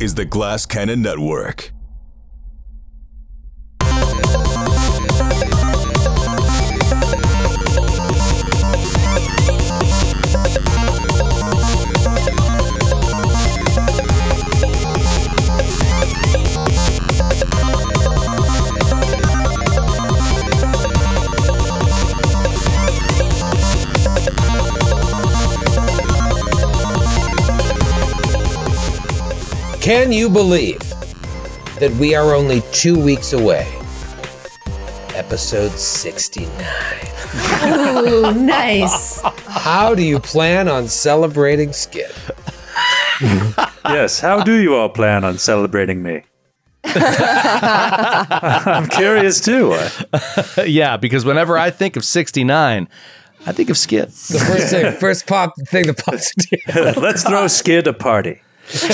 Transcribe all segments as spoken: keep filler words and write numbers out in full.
is the Glass Cannon Network. Can you believe that we are only two weeks away? Episode sixty-nine. Ooh, nice. How do you plan on celebrating Skid? Yes, how do you all plan on celebrating me? I'm curious too. Yeah, because whenever I think of sixty-nine, I think of Skid. The first thing, first pop thing that pops into your head. Let's throw Skid a party. That's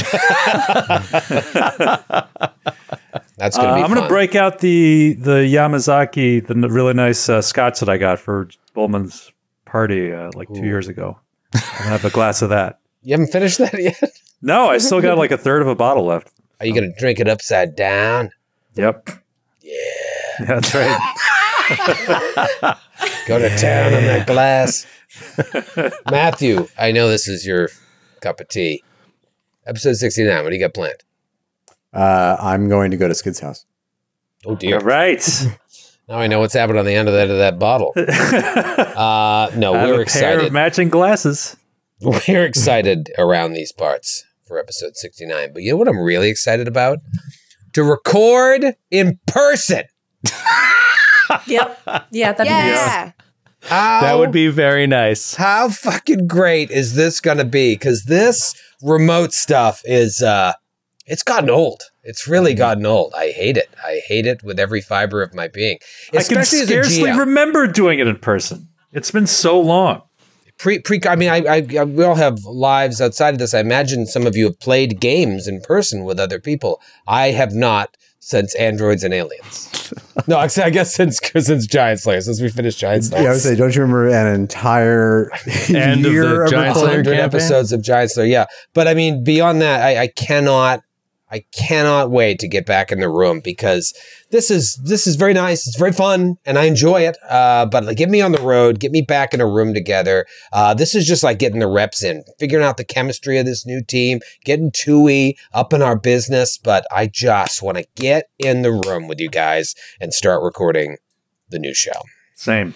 gonna be uh, I'm fun. Gonna break out the the Yamazaki, the really nice uh, scotch that I got for Bowman's party uh, like Ooh. two years ago. I'm gonna have a glass of that. You haven't finished that yet? No, I still got like a third of a bottle left. Are you gonna drink it upside down? Yep. Yeah, yeah, that's right. Go to town on that glass, Matthew. I know this is your cup of tea. Episode sixty-nine, what do you got planned? Uh, I'm going to go to Skid's house. Oh, dear. All right. Now I know what's happened on the end of that, of that bottle. Uh, no, I we're excited. Pair of matching glasses. We're excited around these parts for episode sixty-nine. But you know what I'm really excited about? To record in person. Yep. Yeah, that'd yeah. be awesome. How, that would be very nice. How fucking great is this going to be? Because this remote stuff is, uh, it's gotten old. It's really gotten old. I hate it. I hate it with every fiber of my being. Especially I can scarcely remember doing it in person. It's been so long. Pre, pre. I mean, I, I, I, we all have lives outside of this. I imagine some of you have played games in person with other people. I have not. Since Androids and Aliens. No, I guess since since Giant Slayer, since we finished Giant Slayer. Yeah, I would say, don't you remember an entire End year of, the of Giant Slayer episodes of Giant Slayer? Yeah, but I mean, beyond that, I, I cannot, I cannot wait to get back in the room because this is this is very nice. It's very fun, and I enjoy it. Uh, but like, get me on the road, get me back in a room together. Uh, this is just like getting the reps in, figuring out the chemistry of this new team, getting Tui up in our business. But I just want to get in the room with you guys and start recording the new show. Same.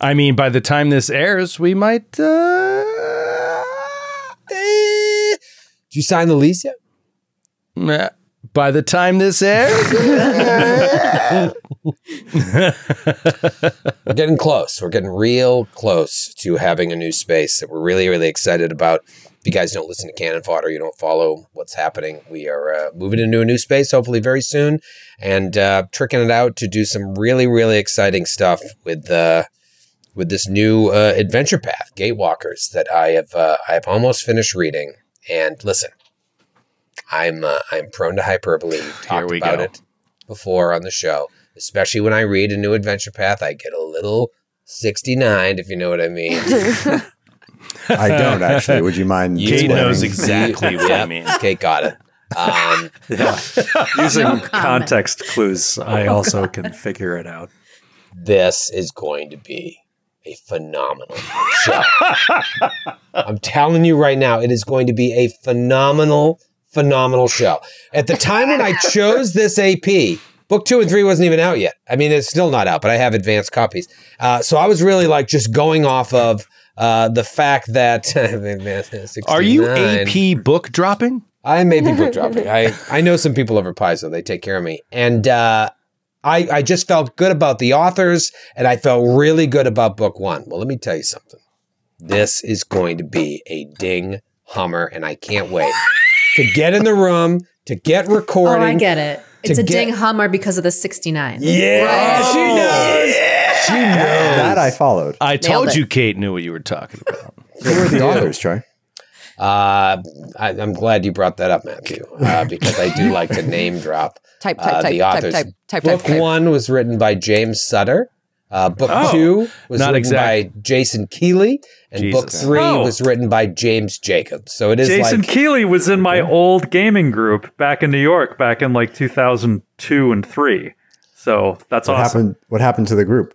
I mean, by the time this airs, we might. Uh... Did you sign the lease yet? Nah. By the time this airs, we're getting close. We're getting real close to having a new space that we're really, really excited about. If you guys don't listen to Cannon Fodder, you don't follow what's happening. We are uh, moving into a new space, hopefully very soon, and uh, tricking it out to do some really, really exciting stuff with uh, with this new uh, adventure path, Gatewalkers, that I have uh, I have almost finished reading. And listen. I'm uh, I'm prone to hyperbole. We've talked we about go. it before on the show, especially when I read a new adventure path. I get a little sixty-nine, if you know what I mean. I don't actually. Would you mind? Kate knows exactly what I mean. Kate got it. Um, yeah. Using no context clues, I also can figure it out. This is going to be a phenomenal show. I'm telling you right now, it is going to be a phenomenal. Phenomenal show. At the time when I chose this A P, book two and three wasn't even out yet. I mean, it's still not out, but I have advanced copies. Uh, so I was really like just going off of uh, the fact that. Are you A P book dropping? I may be book dropping. I, I know some people over Paizo. They take care of me. And uh, I, I just felt good about the authors, and I felt really good about book one. Well, let me tell you something. This is going to be a ding hummer, and I can't wait. To get in the room, to get recording. Oh, I get it. It's a ding hummer because of the sixty-nine. Yeah, oh, she knows. Yeah. She knows. That I followed. I told you Kate knew what you were talking about. Who were the authors, Troy? Uh, I, I'm glad you brought that up, Matthew, uh, because I do like to name drop uh, type, type, type, the authors. Type, type, type, type, Book type, type. one was written by James Sutter. Uh, book oh, two was not written exactly. by Jason Keeley, and Jesus. book three oh. was written by James Jacobs. So it is Jason like, Keeley was in my old gaming group back in New York, back in like two thousand two and three. So that's what awesome. Happened, what happened to the group?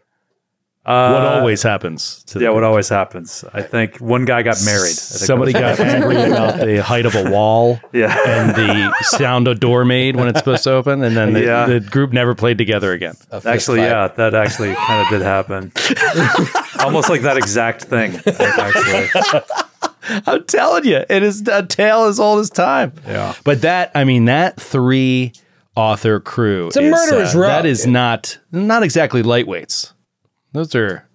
Uh, what always happens. To the yeah, group. What always happens. I think one guy got married. Somebody got angry about the height of a wall yeah. and the sound a door made when it's supposed to open, and then the, yeah. the group never played together again. Actually, yeah, that actually kind of did happen. Almost like that exact thing, actually. I'm telling you, it is a tale as old as time. Yeah. But that, I mean, that three author crew. It's a is, murderer's uh, row. That is not, not exactly lightweights. Those are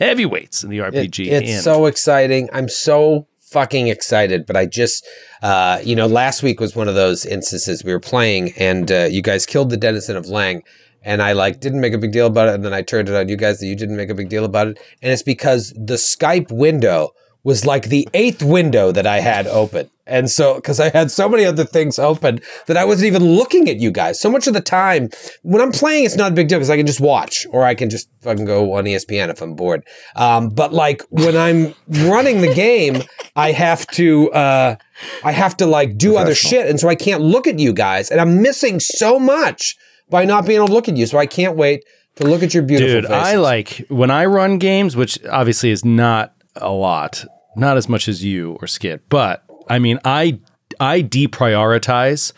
heavyweights in the R P G. It, it's and. so exciting. I'm so fucking excited. But I just, uh, you know, last week was one of those instances we were playing, and uh, you guys killed the Denizen of Leng, and I like didn't make a big deal about it, and then I turned it on you guys that you didn't make a big deal about it, and it's because the Skype window was like the eighth window that I had open. And so, because I had so many other things open that I wasn't even looking at you guys. So much of the time, when I'm playing, it's not a big deal because I can just watch, or I can just fucking go on E S P N if I'm bored. Um, but like when I'm running the game, I have to, uh, I have to like do other shit, and so I can't look at you guys, and I'm missing so much by not being able to look at you. So I can't wait to look at your beautiful Dude, faces. I like when I run games, which obviously is not a lot, not as much as you or Skid, but. I mean, I I deprioritize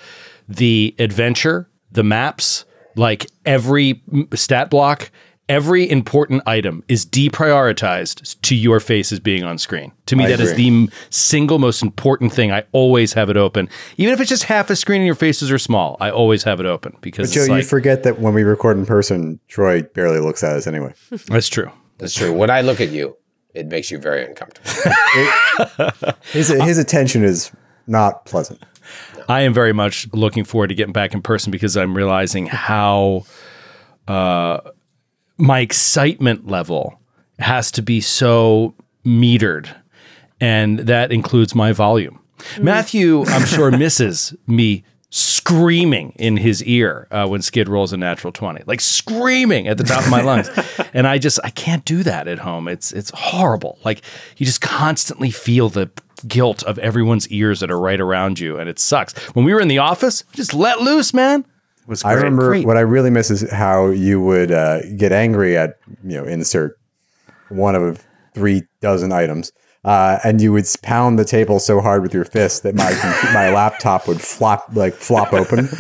the adventure, the maps, like every stat block, every important item is deprioritized to your faces being on screen. To me, I that agree. is the single most important thing. I always have it open. Even if it's just half a screen and your faces are small, I always have it open. Because but Joe, it's like, you forget that when we record in person, Troy barely looks at us anyway. That's true. That's true. When I look at you, it makes you very uncomfortable. it, his, his attention is not pleasant. I am very much looking forward to getting back in person because I'm realizing how uh, my excitement level has to be so metered. And that includes my volume. Mm. Matthew, I'm sure, misses me screaming in his ear uh, when Skid rolls a natural twenty, like screaming at the top of my lungs. And I just, I can't do that at home. It's, it's horrible. Like you just constantly feel the guilt of everyone's ears that are right around you. And it sucks. When we were in the office, just let loose, man. It was great. I remember great. What I really miss is how you would uh, get angry at, you know, insert one of three dozen items. Uh, and you would pound the table so hard with your fist that my my laptop would flop like flop open.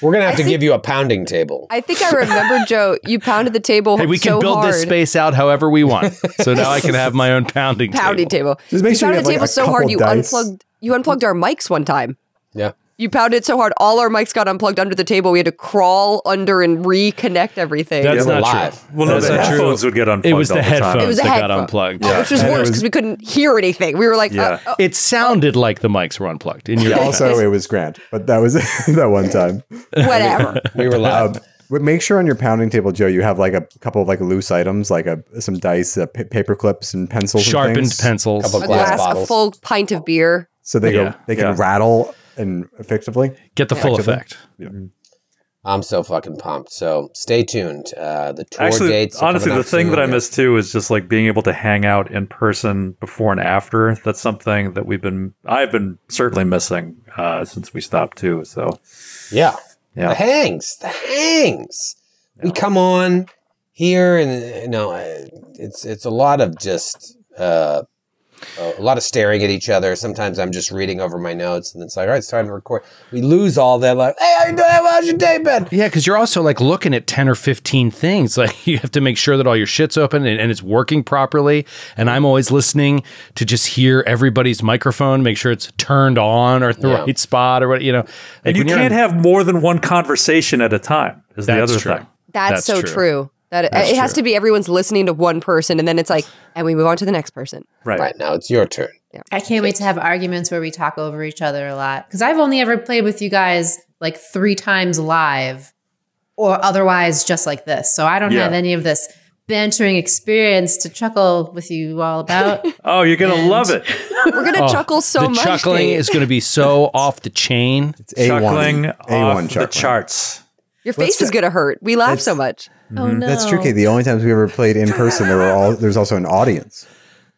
We're gonna have I to think, give you a pounding table. I think I remember, Joe. You pounded the table. Hey, we so can build hard. this space out however we want. So now I can have my own pounding pounding table. table. Just make you sure pounded you have, the table like, so hard you dice. unplugged. You unplugged our mics one time. Yeah. You pounded so hard, all our mics got unplugged under the table. We had to crawl under and reconnect everything. That's not live. true. Well, no, that's not true. The headphones would get unplugged. It was the headphones it was the that headphone. got unplugged. Yeah. Which was and worse because we couldn't hear anything. We were like, yeah. uh, uh, It sounded uh, like the mics were unplugged. In your also, it was Grant, but that was that one time. Whatever. We were loud. Um, make sure on your pounding table, Joe, you have like a couple of like loose items, like a some dice, uh, paper clips, and pencils. Sharpened and pencils. A, a glass, glass a full pint of beer. So they yeah. go, they can yeah. rattle. And effectively get the yeah. full effect. Yeah. I'm so fucking pumped. So stay tuned. Uh, the tour Actually, dates. Honestly, the thing that I miss too is just like being able to hang out in person before and after. That's something that we've been, I've been certainly missing uh, since we stopped too. So yeah, yeah. The hangs, the hangs. Yeah. We come on here, and you know, it's it's a lot of just. Uh, A lot of staring at each other. Sometimes I'm just reading over my notes, and it's like, all right, it's time to record. We lose all that. Like, hey, how you doing? How's your day been? Yeah, because you're also like looking at ten or fifteen things. Like you have to make sure that all your shit's open and, and it's working properly. And I'm always listening to just hear everybody's microphone, make sure it's turned on or the yeah. right spot or what you know. Like and you can't have more than one conversation at a time. Is the other true. thing. That's, that's so true. true. That That's it has true. to be everyone's listening to one person, and then it's like, and we move on to the next person. Right, right now it's your turn. Yeah. I can't wait to have arguments where we talk over each other a lot, because I've only ever played with you guys like three times live, or otherwise just like this. So I don't yeah. have any of this bantering experience to chuckle with you all about. Oh, you're gonna and love it. We're gonna oh, chuckle so the much. Chuckling Kate. is gonna be so off the chain. It's A one. Chuckling, A one off chuckling. the charts. Your face is gonna hurt. We laugh so much. Mm-hmm. Oh no, that's true, Kate. The only times we ever played in person, there were all there's also an audience.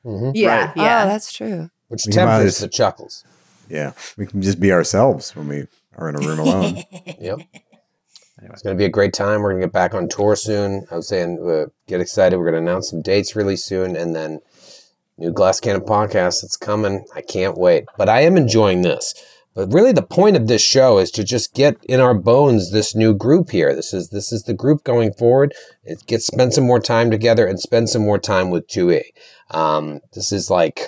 Mm-hmm. Yeah, right. yeah, oh, that's true. Which tempers the chuckles. Yeah, we can just be ourselves when we are in a room alone. Yep. Anyway. It's going to be a great time. We're going to get back on tour soon. I was saying, uh, get excited. We're going to announce some dates really soon. And then new Glass Cannon podcast that's coming. I can't wait. But I am enjoying this. But really the point of this show is to just get in our bones this new group here. This is this is the group going forward. It gets spend some more time together and spend some more time with two E. Um, this is like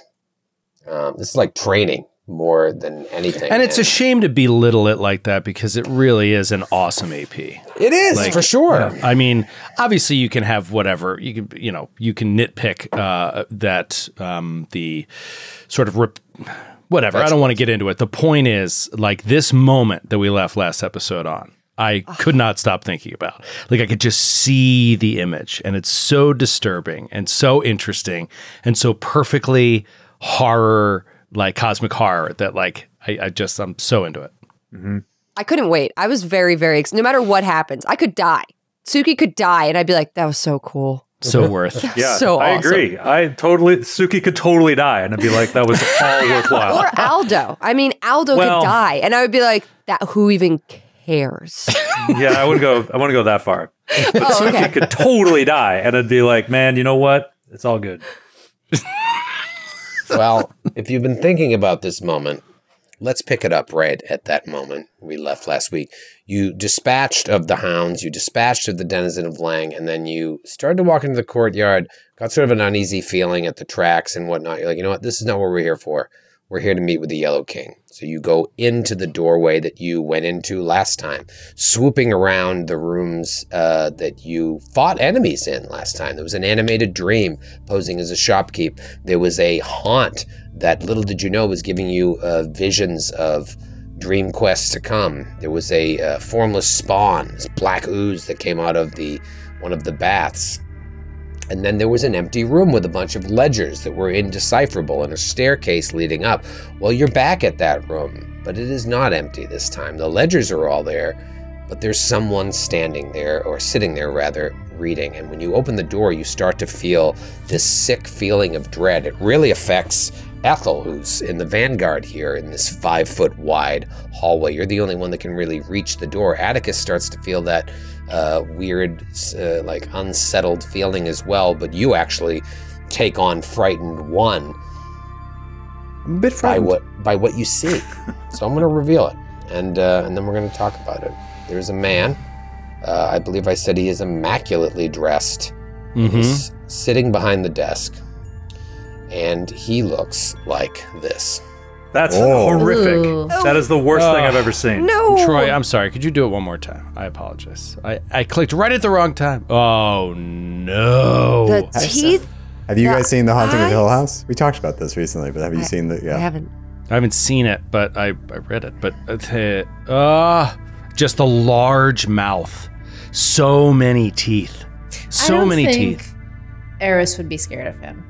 um, this is like training more than anything. And it's and, a shame to belittle it like that, because it really is an awesome A P. It is, like, for sure. Yeah, I mean, obviously you can have whatever, you can, you know, you can nitpick uh, that um, the sort of rip, whatever. That's I don't want to get into it. The point is, like, this moment that we left last episode on, I could not stop thinking about. Like, I could just see the image, and it's so disturbing and so interesting and so perfectly horror, like cosmic horror, that like I, I just I'm so into it. Mm-hmm. I couldn't wait. I was very very no matter what happens, I could die. Suki could die, and I'd be like, that was so cool, so worth. Yeah, so I awesome. agree. I totally Suki could totally die, and I'd be like, that was all worthwhile. Or Aldo. I mean, Aldo well, could die, and I would be like, that who even cares? Yeah, I would go. I want to go that far. But oh, Suki okay. could totally die, and I'd be like, man, you know what? It's all good. Well, if you've been thinking about this moment, let's pick it up right at that moment we left last week. You dispatched of the hounds, you dispatched of the Denizen of Leng, and then you started to walk into the courtyard, got sort of an uneasy feeling at the tracks and whatnot. You're like, you know what? This is not what we're here for. We're here to meet with the Yellow King. So you go into the doorway that you went into last time, swooping around the rooms uh, that you fought enemies in last time. There was an animated dream posing as a shopkeep. There was a haunt that little did you know was giving you uh, visions of dream quests to come. There was a uh, formless spawn, this black ooze that came out of the one of the baths. And then there was an empty room with a bunch of ledgers that were indecipherable and a staircase leading up. Well, you're back at that room, but it is not empty this time. The ledgers are all there, but there's someone standing there, or sitting there rather, reading. And when you open the door, you start to feel this sick feeling of dread. It really affects Ethel, who's in the vanguard here in this five foot wide hallway. You're the only one that can really reach the door. Atticus starts to feel that uh, weird, uh, like unsettled feeling as well, but you actually take on frightened one. I'm a bit frightened. By what, by what you see. So I'm going to reveal it, and, uh, and then we're going to talk about it. There's a man, uh, I believe I said he is immaculately dressed. Mm-hmm. He's sitting behind the desk. And he looks like this. That's Whoa. horrific. Ooh. That is the worst uh, thing I've ever seen. No, Troy, I'm sorry. Could you do it one more time? I apologize. I, I clicked right at the wrong time. Oh, no. The teeth. Have you guys seen The Haunting of Hill House? We talked about this recently, but have you I, seen the? Yeah. I haven't. I haven't seen it, but I, I read it. But uh, just the large mouth. So many teeth. So I don't many think teeth. Eris would be scared of him.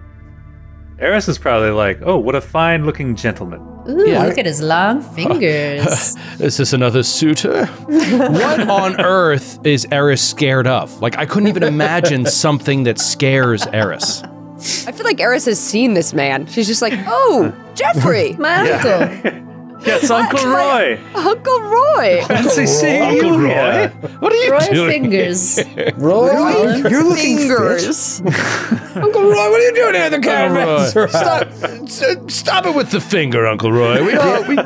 Eris is probably like, oh, what a fine-looking gentleman. Ooh, yeah. Look at his long fingers. Is this another suitor? What on earth is Eris scared of? Like, I couldn't even imagine something that scares Eris. I feel like Eris has seen this man. She's just like, oh, Jeffrey, my yeah. uncle. Yes, Uncle Roy. Uncle Roy. Fancy seeing Uncle you Roy. Here. What are you Roy doing? Fingers. Roy, Roy you're looking fingers. Uncle Roy, what are you doing here in the caravan? Stop, st stop it with the finger, Uncle Roy. We don't. We,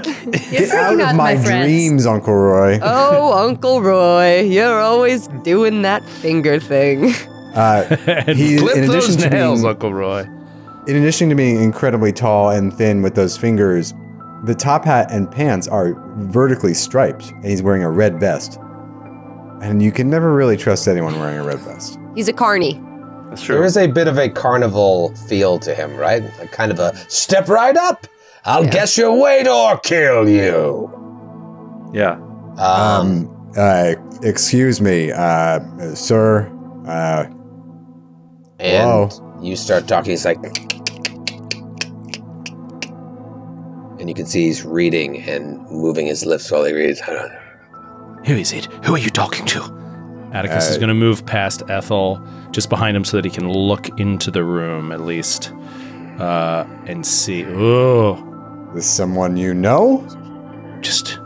get out of my, my dreams, Uncle Roy. Oh, Uncle Roy, you're always doing that finger thing. Uh, and he, flip in those nails, being, Uncle Roy. In addition to being incredibly tall and thin with those fingers, the top hat and pants are vertically striped, and he's wearing a red vest. And you can never really trust anyone wearing a red vest. He's a carny. That's true. There is a bit of a carnival feel to him, right? A kind of a step right up, I'll yeah. guess your weight or kill you. Yeah. Um. um uh, excuse me, uh, sir. Uh, and whoa. You start talking, he's like... And you can see he's reading and moving his lips while he reads. Who is it? Who are you talking to? Atticus uh, is going to move past Ethel, just behind him so that he can look into the room, at least, uh, and see. Oh. Is someone you know? Just...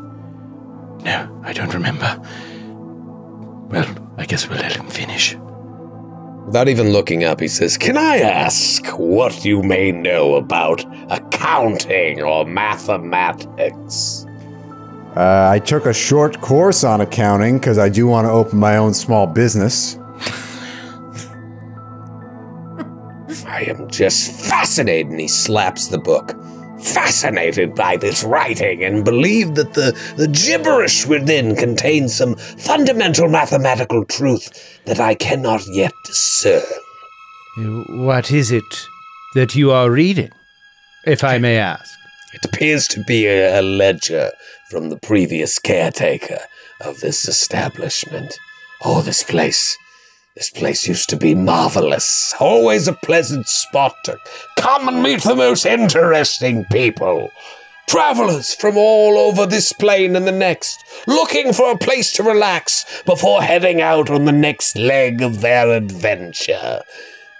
No, I don't remember. Well, I guess we'll let him finish. Without even looking up, he says, "Can I ask what you may know about accounting or mathematics?" Uh, I took a short course on accounting because I do want to open my own small business. I am just fascinated, and he slaps the book. Fascinated by this writing and believe that the, the gibberish within contains some fundamental mathematical truth that I cannot yet discern. What is it that you are reading, if I may ask? It appears to be a, a ledger from the previous caretaker of this establishment. Oh, this place. This place used to be marvelous. Always a pleasant spot to come and meet the most interesting people. Travelers from all over this plane and the next, looking for a place to relax before heading out on the next leg of their adventure.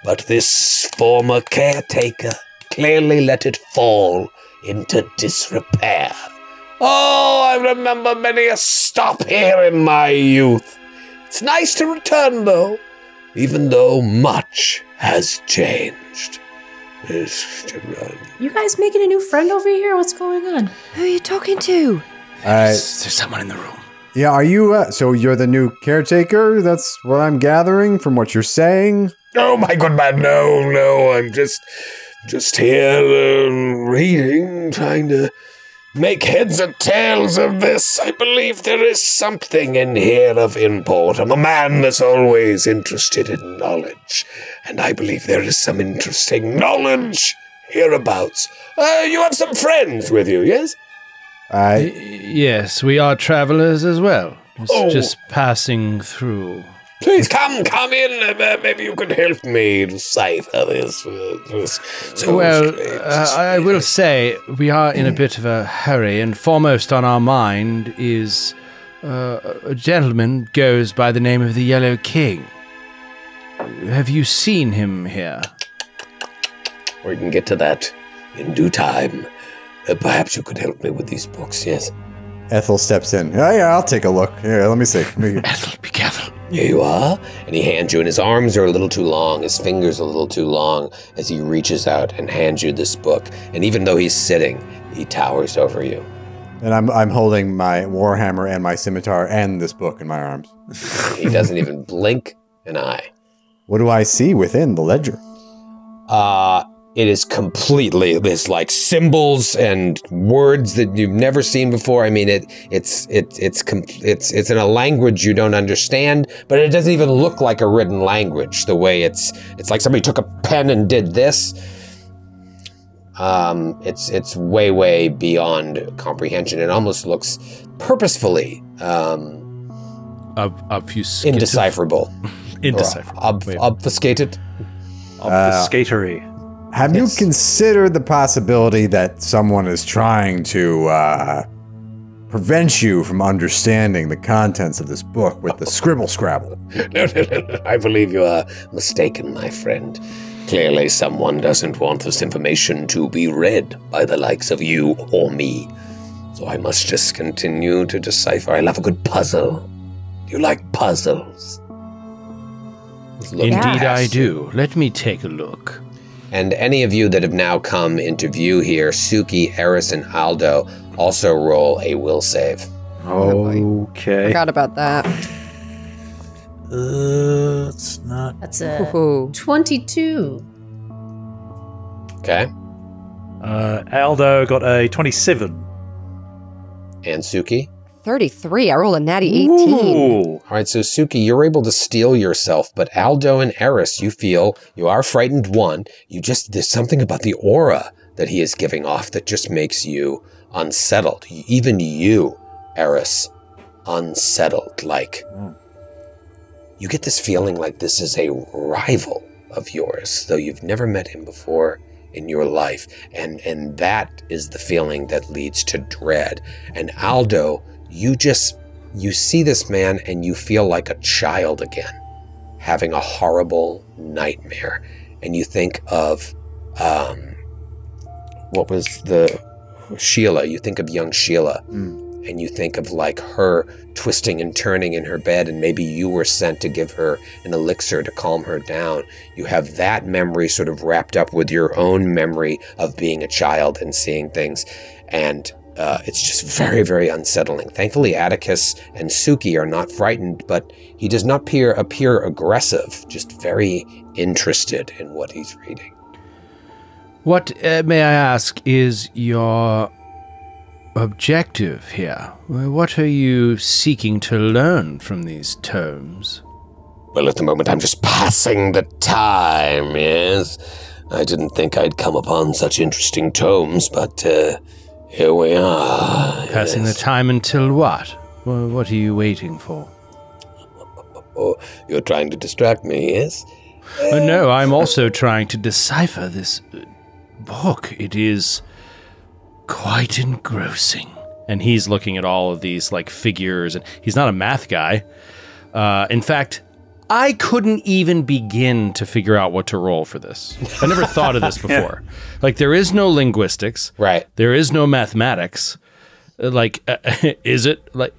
But this former caretaker clearly let it fall into disrepair. Oh, I remember many a stop here in my youth. It's nice to return, though. Even though much has changed. You guys making a new friend over here? What's going on? Who are you talking to? Uh, there's, there's someone in the room. Yeah, are you... Uh, so you're the new caretaker? That's what I'm gathering from what you're saying? Oh, my good man, no, no. I'm just just here uh, reading, trying to make heads or tails of this. I believe there is something in here of import. I'm a man that's always interested in knowledge, and I believe there is some interesting knowledge hereabouts. Uh, you have some friends with you, yes? I... Yes, we are travelers as well. Just, oh. just passing through. Please come, come in. Uh, maybe you could help me decipher this. Uh, this so well, uh, I will say we are in a bit of a hurry, and foremost on our mind is uh, a gentleman goes by the name of the Yellow King. Have you seen him here? We can get to that in due time. Uh, perhaps you could help me with these books, yes? Ethel steps in. Oh, yeah, I'll take a look. Here, let me see. Ethel, be careful. Here you are. And he hands you, and his arms are a little too long, his fingers a little too long, as he reaches out and hands you this book. And even though he's sitting, he towers over you. And I'm, I'm holding my warhammer and my scimitar and this book in my arms. He doesn't even blink an eye. What do I see within the ledger? Uh... It is completely, there's like symbols and words that you've never seen before. I mean, it it's it, it's it's it's in a language you don't understand, but it doesn't even look like a written language. The way it's it's like somebody took a pen and did this. Um, it's it's way way beyond comprehension. It almost looks purposefully um, ob obfuscated, indecipherable, indecipherable, ob Wait. obfuscated, obfuscatory. Uh, Have yes. you considered the possibility that someone is trying to uh, prevent you from understanding the contents of this book with the scribble scrabble? No, no, no, no. I believe you are mistaken, my friend. Clearly someone doesn't want this information to be read by the likes of you or me. So I must just continue to decipher. I love a good puzzle. Do you like puzzles? Indeed I do. Let me take a look. And any of you that have now come into view here, Suki, Eris, and Aldo, also roll a will save. Okay. I forgot about that. Uh, it's not... That's a Ooh. twenty-two. Okay. Uh, Aldo got a twenty-seven. And Suki? thirty-three. I rolled a natty eighteen. Ooh. All right, so Suki, you're able to steel yourself, but Aldo and Eris, you feel you are frightened. One, you just there's something about the aura that he is giving off that just makes you unsettled. Even you, Eris, unsettled. Like mm. you get this feeling like this is a rival of yours, though you've never met him before in your life, and and that is the feeling that leads to dread. And Aldo, you just. You see this man and you feel like a child again, having a horrible nightmare. And you think of, um, what was the, Sheila, you think of young Sheila. Mm. And you think of like her twisting and turning in her bed, and maybe you were sent to give her an elixir to calm her down. You have that memory sort of wrapped up with your own memory of being a child and seeing things. And uh, it's just very, very unsettling. Thankfully, Atticus and Suki are not frightened, but he does not appear, appear aggressive, just very interested in what he's reading. What, uh, may I ask, is your objective here? What are you seeking to learn from these tomes? Well, at the moment I'm just passing the time, yes. I didn't think I'd come upon such interesting tomes, but uh, here we are. Passing yes. the time until what? Well, what are you waiting for? Oh, you're trying to distract me, yes? Oh, no, I'm also trying to decipher this book. It is quite engrossing. And he's looking at all of these like figures, and he's not a math guy. Uh, in fact, I couldn't even begin to figure out what to roll for this. I never thought of this before. Yeah. Like, there is no linguistics. Right. There is no mathematics. Like, uh, is it like,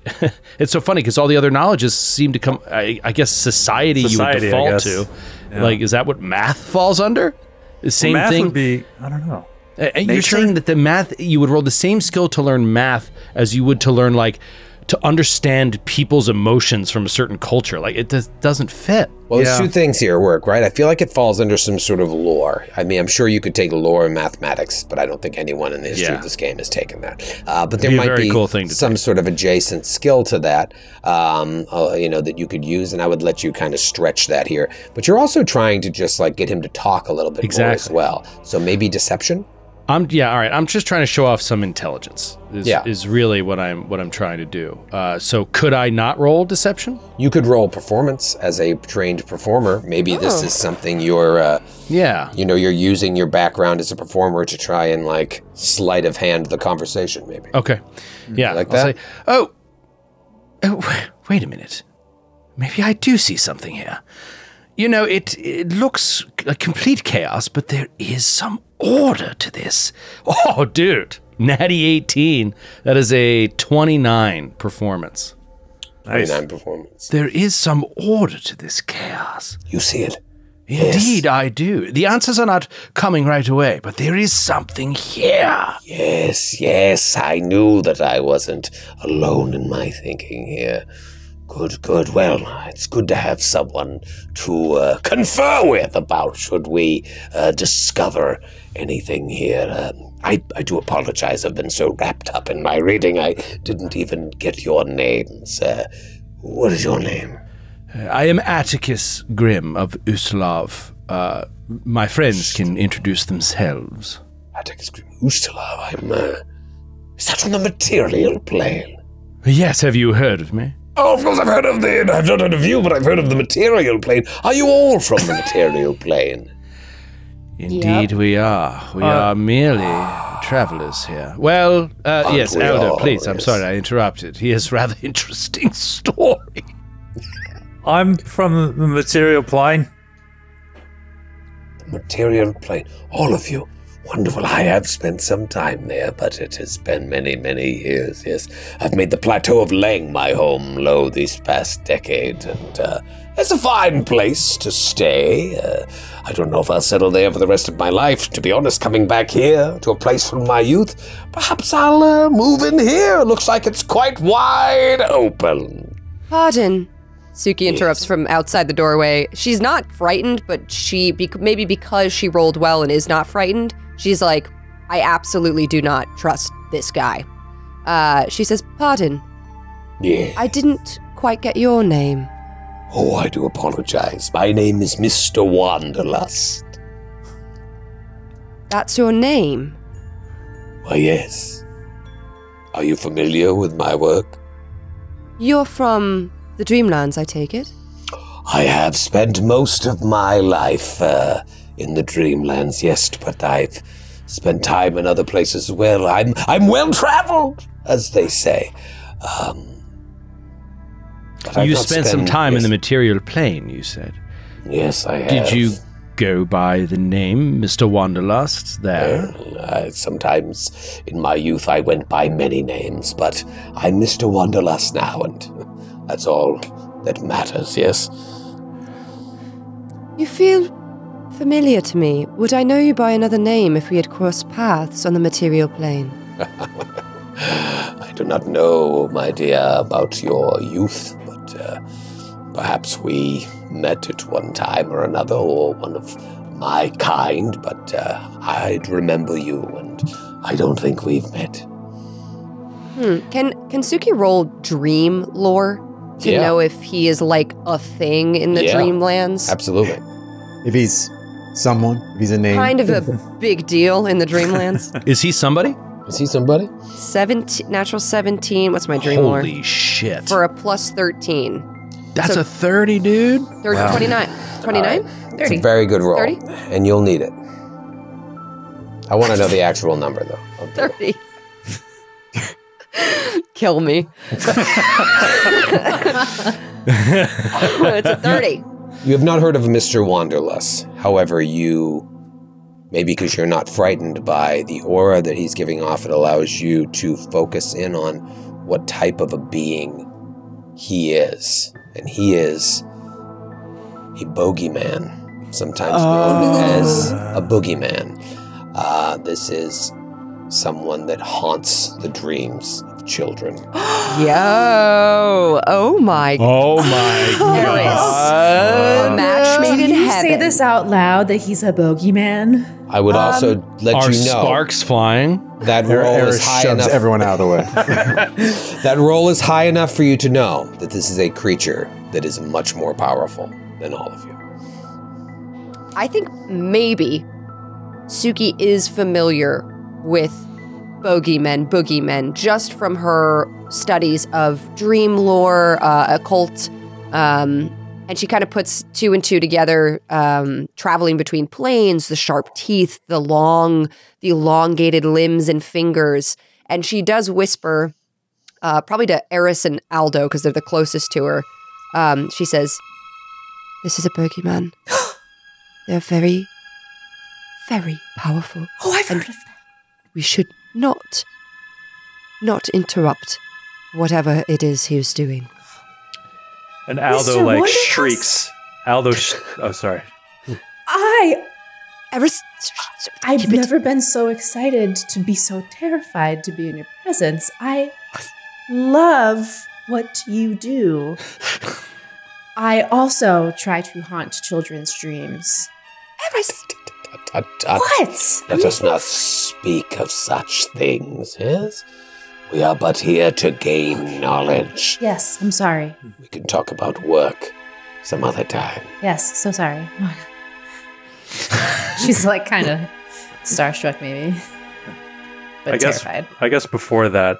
it's so funny because all the other knowledges seem to come, I, I guess society, society you would default to. Yeah. Like, is that what math falls under? The same well, math thing would be, I don't know. And you're saying that the math, you would roll the same skill to learn math as you would to learn, like, to understand people's emotions from a certain culture. Like, it does, doesn't fit. Well, yeah. There's two things here at work, right? I feel like it falls under some sort of lore. I mean, I'm sure you could take lore and mathematics, but I don't think anyone in the history yeah. of this game has taken that. Uh, but there be might be cool thing some take. sort of adjacent skill to that, um, uh, you know, that you could use, and I would let you kind of stretch that here. But you're also trying to just, like, get him to talk a little bit exactly. more as well. So maybe deception? I'm, yeah, all right. I'm just trying to show off some intelligence. Is, yeah. is really what I'm what I'm trying to do. Uh, so could I not roll deception? You could roll performance as a trained performer. Maybe oh. this is something you're. Uh, yeah. You know, you're using your background as a performer to try and like sleight of hand the conversation. Maybe. Okay. Yeah. Like that. I'll say, oh, oh, wait a minute. Maybe I do see something here. You know, it it looks like complete chaos, but there is some order to this. Oh, dude. Natty eighteen. That is a twenty-nine performance. Nice. twenty-nine performance. There is some order to this chaos. You see it? Indeed, yes. I do. The answers are not coming right away, but there is something here. Yes, yes. I knew that I wasn't alone in my thinking here. Good, good. Well, it's good to have someone to uh, confer with about should we uh, discover anything here. Um, I, I do apologize. I've been so wrapped up in my reading, I didn't even get your names. Uh, what is your name? I am Atticus Grimm of Uslav. Uh, my friends can introduce themselves. Atticus Grimm, Uslav, I'm... Uh, is that on the material plane? Yes, have you heard of me? Oh, of course I've heard of the, I've not heard of you, but I've heard of the material plane. Are you all from the material plane? Indeed yep. we are. We uh, are merely uh, travelers here. Well, uh, yes, we Aldo, are, please, yes. I'm sorry I interrupted. He has a rather interesting story. I'm from the material plane. The material plane. All of you. Wonderful. I have spent some time there, but it has been many, many years, yes. I've made the Plateau of Leng my home low these past decade, and uh, it's a fine place to stay. Uh, I don't know if I'll settle there for the rest of my life. To be honest, coming back here to a place from my youth, perhaps I'll uh, move in here. Looks like it's quite wide open. Pardon. Suki interrupts yes. from outside the doorway. She's not frightened, but she, be maybe because she rolled well and is not frightened, she's like, I absolutely do not trust this guy. Uh, she says, pardon. Yes. I didn't quite get your name. Oh, I do apologize. My name is Mister Wanderlust. That's your name? Why, yes. Are you familiar with my work? You're from... the Dreamlands, I take it? I have spent most of my life uh, in the Dreamlands, yes, but I've spent time in other places as well. I'm, I'm well-traveled, as they say. Um, But you spent spend, some time yes. in the material plane, you said. Yes, I have. Did you go by the name Mister Wanderlust there? Uh, I, sometimes in my youth I went by many names, but I'm Mister Wanderlust now, and that's all that matters, yes? You feel familiar to me. Would I know you by another name if we had crossed paths on the material plane? I do not know, my dear, about your youth, but uh, perhaps we met at one time or another, or one of my kind, but uh, I'd remember you, and I don't think we've met. Hmm. Can, can Suki roll dream lore to yeah. know if he is like a thing in the yeah, dreamlands? Absolutely. If he's someone, if he's a name. Kind of a big deal in the dreamlands. Is he somebody? Is he somebody? seventeen, natural seventeen. What's my dream lore? Holy shit. For a plus thirteen. That's so a thirty, dude? thirty, wow. twenty-nine. twenty-nine? Uh, thirty. It's a very good roll. thirty? And you'll need it. I want to know the actual number, though. thirty. Kill me. Oh, it's a thirty. You, you have not heard of Mister Wanderlust. However, you... Maybe because you're not frightened by the aura that he's giving off, it allows you to focus in on what type of a being he is. And he is a bogeyman, sometimes known oh. as a boogeyman. Uh, this is someone that haunts the dreams of children. Yo! Oh my! Oh my God! Match made in heaven. Can you say this out loud that he's a bogeyman? I would um, also let you know. Are sparks flying? That roll is high enough. Shoves everyone out of the way. That roll is high enough for you to know that this is a creature that is much more powerful than all of you. I think maybe Suki is familiar with bogeymen, boogeymen, just from her studies of dream lore, uh, occult, um, and she kind of puts two and two together, um, traveling between planes, the sharp teeth, the long, the elongated limbs and fingers. And she does whisper, uh, probably to Eris and Aldo, because they're the closest to her. Um, she says, "This is a bogeyman. They're very, very powerful. Oh, I've heard of that. We should not, not interrupt whatever it is he is doing." And Aldo, like, shrieks. Aldo, sh oh, sorry. I, Eris, I've Keep never it. been so excited to be so terrified to be in your presence. I love what you do. I also try to haunt children's dreams. Eris! What? Let us not speak of such things, yes? We are but here to gain knowledge. Yes, I'm sorry. We can talk about work some other time. Yes, so sorry. She's like kind of starstruck maybe, but I guess, terrified. I guess before that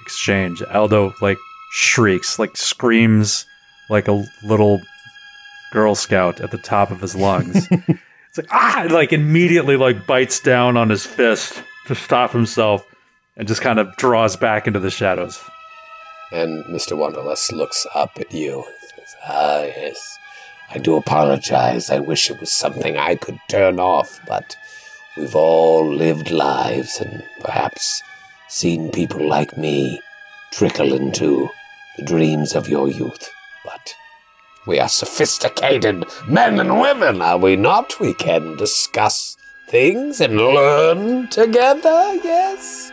exchange, Aldo like shrieks, like screams like a little Girl Scout at the top of his lungs. It's like, ah, and, like immediately like bites down on his fist to stop himself. And just kind of draws back into the shadows. And Mister Wanderlust looks up at you and says, "Ah, yes, I do apologize. I wish it was something I could turn off, but we've all lived lives and perhaps seen people like me trickle into the dreams of your youth. But we are sophisticated men and women, are we not? We can discuss things and learn together, yes?"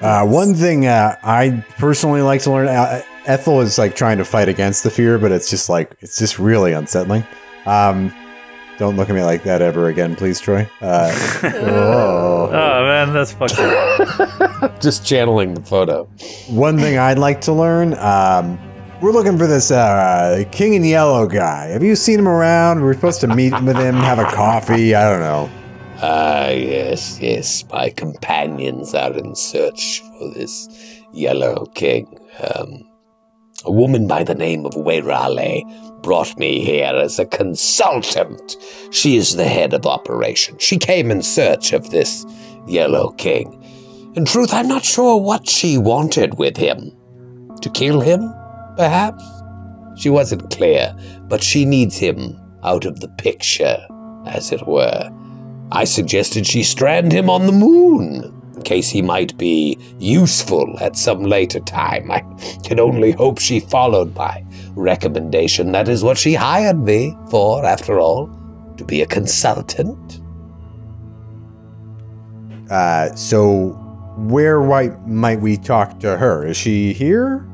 Uh, one thing uh, I personally like to learn, uh, Ethel is like trying to fight against the fear, but it's just like, it's just really unsettling. Um, don't look at me like that ever again, please, Troy. Uh, oh. Oh, man, that's fucked up. Just channeling the photo. One thing I'd like to learn, um, we're looking for this uh, King in Yellow guy. Have you seen him around? We're supposed to meet with him, have a coffee, I don't know. Ah, yes, yes, my companions are in search for this Yellow King. Um, a woman by the name of Werale brought me here as a consultant. She is the head of operation. She came in search of this Yellow King. In truth, I'm not sure what she wanted with him. To kill him, perhaps? She wasn't clear, but she needs him out of the picture, as it were. I suggested she strand him on the moon, in case he might be useful at some later time. I can only hope she followed my recommendation. That is what she hired me for, after all, to be a consultant. Uh, so where might we talk to her? Is she here?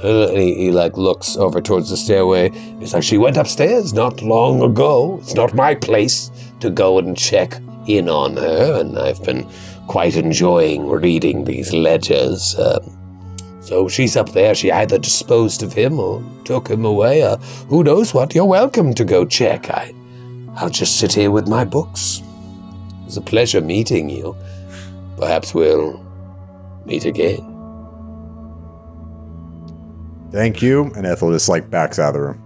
He, he like looks over towards the stairway. It's like she went upstairs not long ago. It's not my place to go and check in on her, and I've been quite enjoying reading these ledgers. Um, so she's up there. She either disposed of him or took him away, or who knows what. You're welcome to go check. I, I'll just sit here with my books. It was a pleasure meeting you. Perhaps we'll meet again. Thank you. And Ethel just like backs out of the room.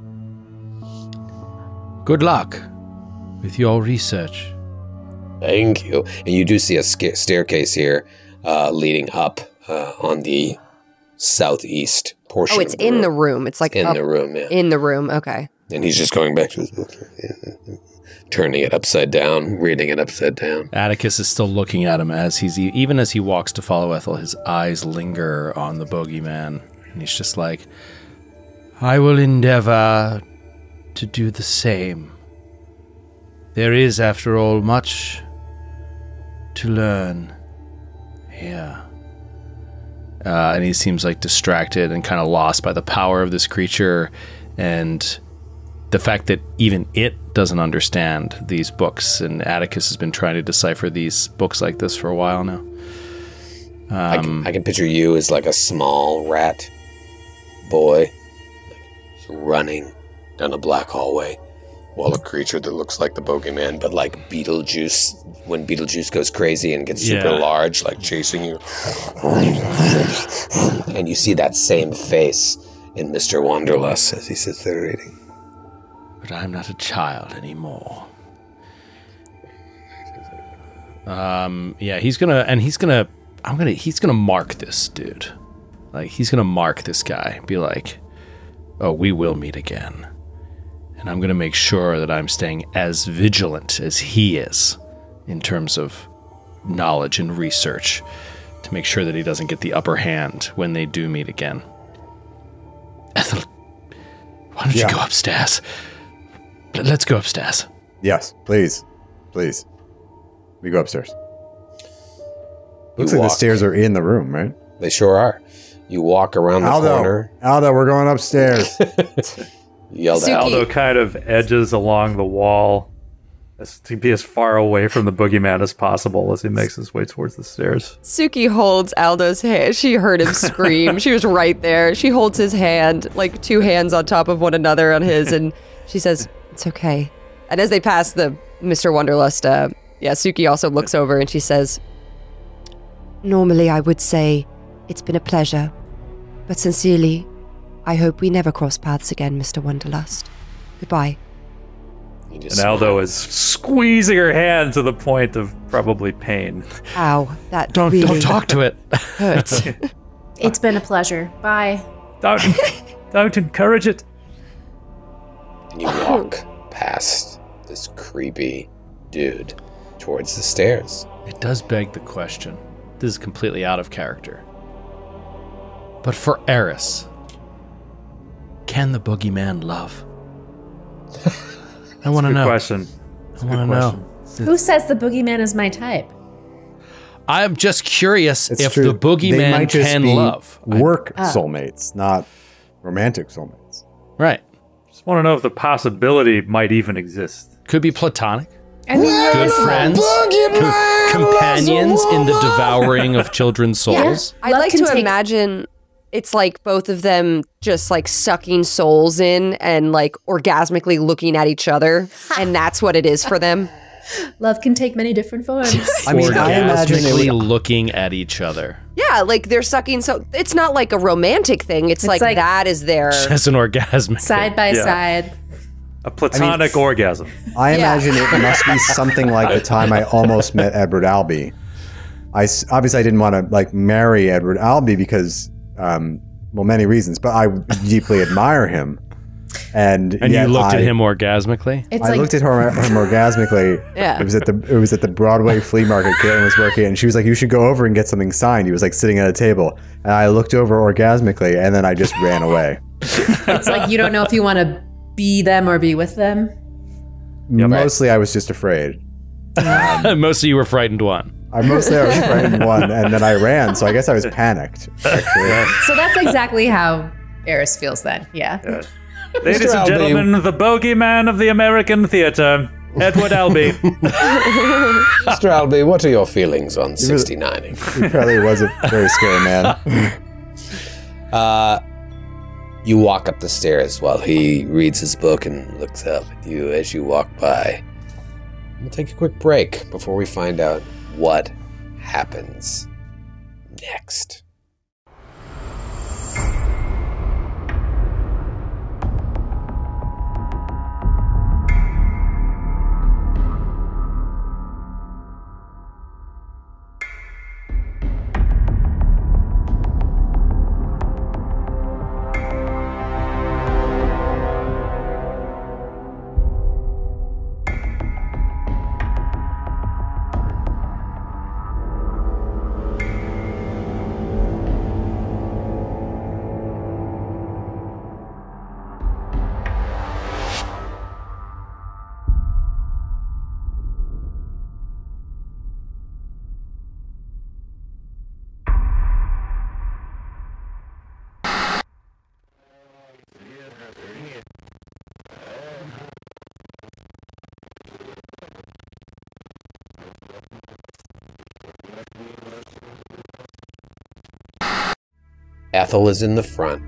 Good luck with your research. Thank you. And you do see a staircase here uh, leading up uh, on the southeast portion. Oh, it's in the room. It's like in the room. Yeah. In the room. Okay. And he's just going back to his book, turning it upside down, reading it upside down. Atticus is still looking at him as he's even as he walks to follow Ethel. His eyes linger on the bogeyman. And he's just like, I will endeavor to do the same. There is, after all, much to learn here. Uh, and he seems like distracted and kind of lost by the power of this creature and the fact that even it doesn't understand these books. And Atticus has been trying to decipher these books like this for a while now. Um, I, can, I can picture you as like a small rat. Boy, like, running down a black hallway while a creature that looks like the bogeyman, but like Beetlejuice, when Beetlejuice goes crazy and gets yeah. super large, like chasing you. And you see that same face in Mister Wanderlust as he sits there reading. But I'm not a child anymore. Um, yeah, he's gonna, and he's gonna, I'm gonna, he's gonna mark this dude. Like, he's going to mark this guy, be like, oh, we will meet again. And I'm going to make sure that I'm staying as vigilant as he is in terms of knowledge and research to make sure that he doesn't get the upper hand when they do meet again. Ethel, why don't yeah. you go upstairs? Let's go upstairs. Yes, please. Please. We go upstairs. Looks like the stairs are in the room, right? They sure are. You walk around the Aldo, corner. Aldo, we're going upstairs. Yelled Suki. Aldo kind of edges along the wall as to be as far away from the boogeyman as possible as he makes his way towards the stairs. Suki holds Aldo's hand. She heard him scream. She was right there. She holds his hand, like two hands on top of one another on his, and she says, it's okay. And as they pass the Mister Wanderlust, uh, yeah, Suki also looks over and she says, normally I would say, it's been a pleasure, but sincerely, I hope we never cross paths again, Mister Wanderlust. Goodbye. And Aldo is squeezing her hand to the point of probably pain. Ow, that don't really don't talk to it. Hurts. It's been a pleasure. Bye. Don't don't encourage it. And you walk oh. past this creepy dude towards the stairs. It does beg the question. This is completely out of character. But for Eris, can the boogeyman love? I want to know. Question. I want to know. Who says the boogeyman is my type? I'm just curious it's if true. The boogeyman can love. Work I, soulmates, not romantic soulmates. Right. Just want to know if the possibility might even exist. Could be platonic. I mean, yeah, good friends, co companions in the devouring of children's souls. Yeah. I like to imagine. It's like both of them just like sucking souls in and like orgasmically looking at each other. Ha. And that's what it is for them. Love can take many different forms. I mean, orgasmically I looking at each other. Yeah, like they're sucking. So it's not like a romantic thing. It's, it's like, like that is their. Just an orgasmic. Side by yeah. side. A platonic I mean, orgasm. I yeah. imagine it must be something like the time I almost met Edward Albee. I, obviously, I didn't want to like marry Edward Albee because. Um, well, many reasons, but I deeply admire him. And, and you looked I, at him orgasmically? It's I like, looked at her, him orgasmically. Yeah. It was at the it was at the Broadway flea market. Caitlin was working, and she was like, "You should go over and get something signed." He was like sitting at a table, and I looked over orgasmically, and then I just ran away. It's like you don't know if you want to be them or be with them. Yep. Mostly, I was just afraid. Um, mostly, you were frightened one. I mostly I was frightened one, and then I ran. So I guess I was panicked. Actually. So that's exactly how Eris feels then. Yeah. yeah. Ladies and gentlemen, the bogeyman of the American theater, Edward Albee. Mister Albee, what are your feelings on sixty-nining? He probably was a very scary man. uh, you walk up the stairs while he reads his book and looks up at you as you walk by. We'll take a quick break before we find out what happens next. Ethel is in the front.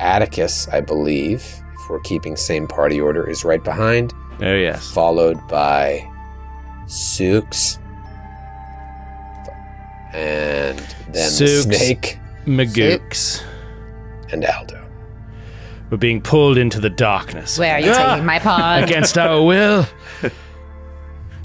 Atticus, I believe, if we're keeping same party order, is right behind. Oh, yes. Followed by Sooks. And then Sooks, the Snake. Magooks. And Aldo. We're being pulled into the darkness. Where are you ah! taking my pod? Against our will.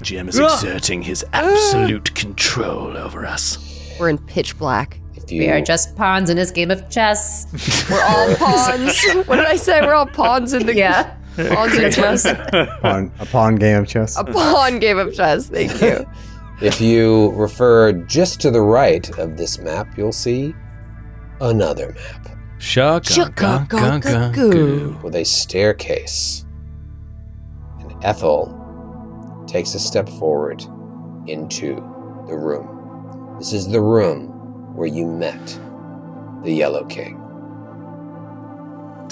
Jim is exerting his absolute control over us. We're in pitch black. You. We are just pawns in this game of chess. We're all pawns. What did I say? We're all pawns in the yeah. Pawns in chess. Pawn, a pawn game of chess. A pawn game of chess. Thank you. If you refer just to the right of this map, you'll see another map. Shaka-goo. With a staircase. And Ethel takes a step forward into the room. This is the room where you met the Yellow King.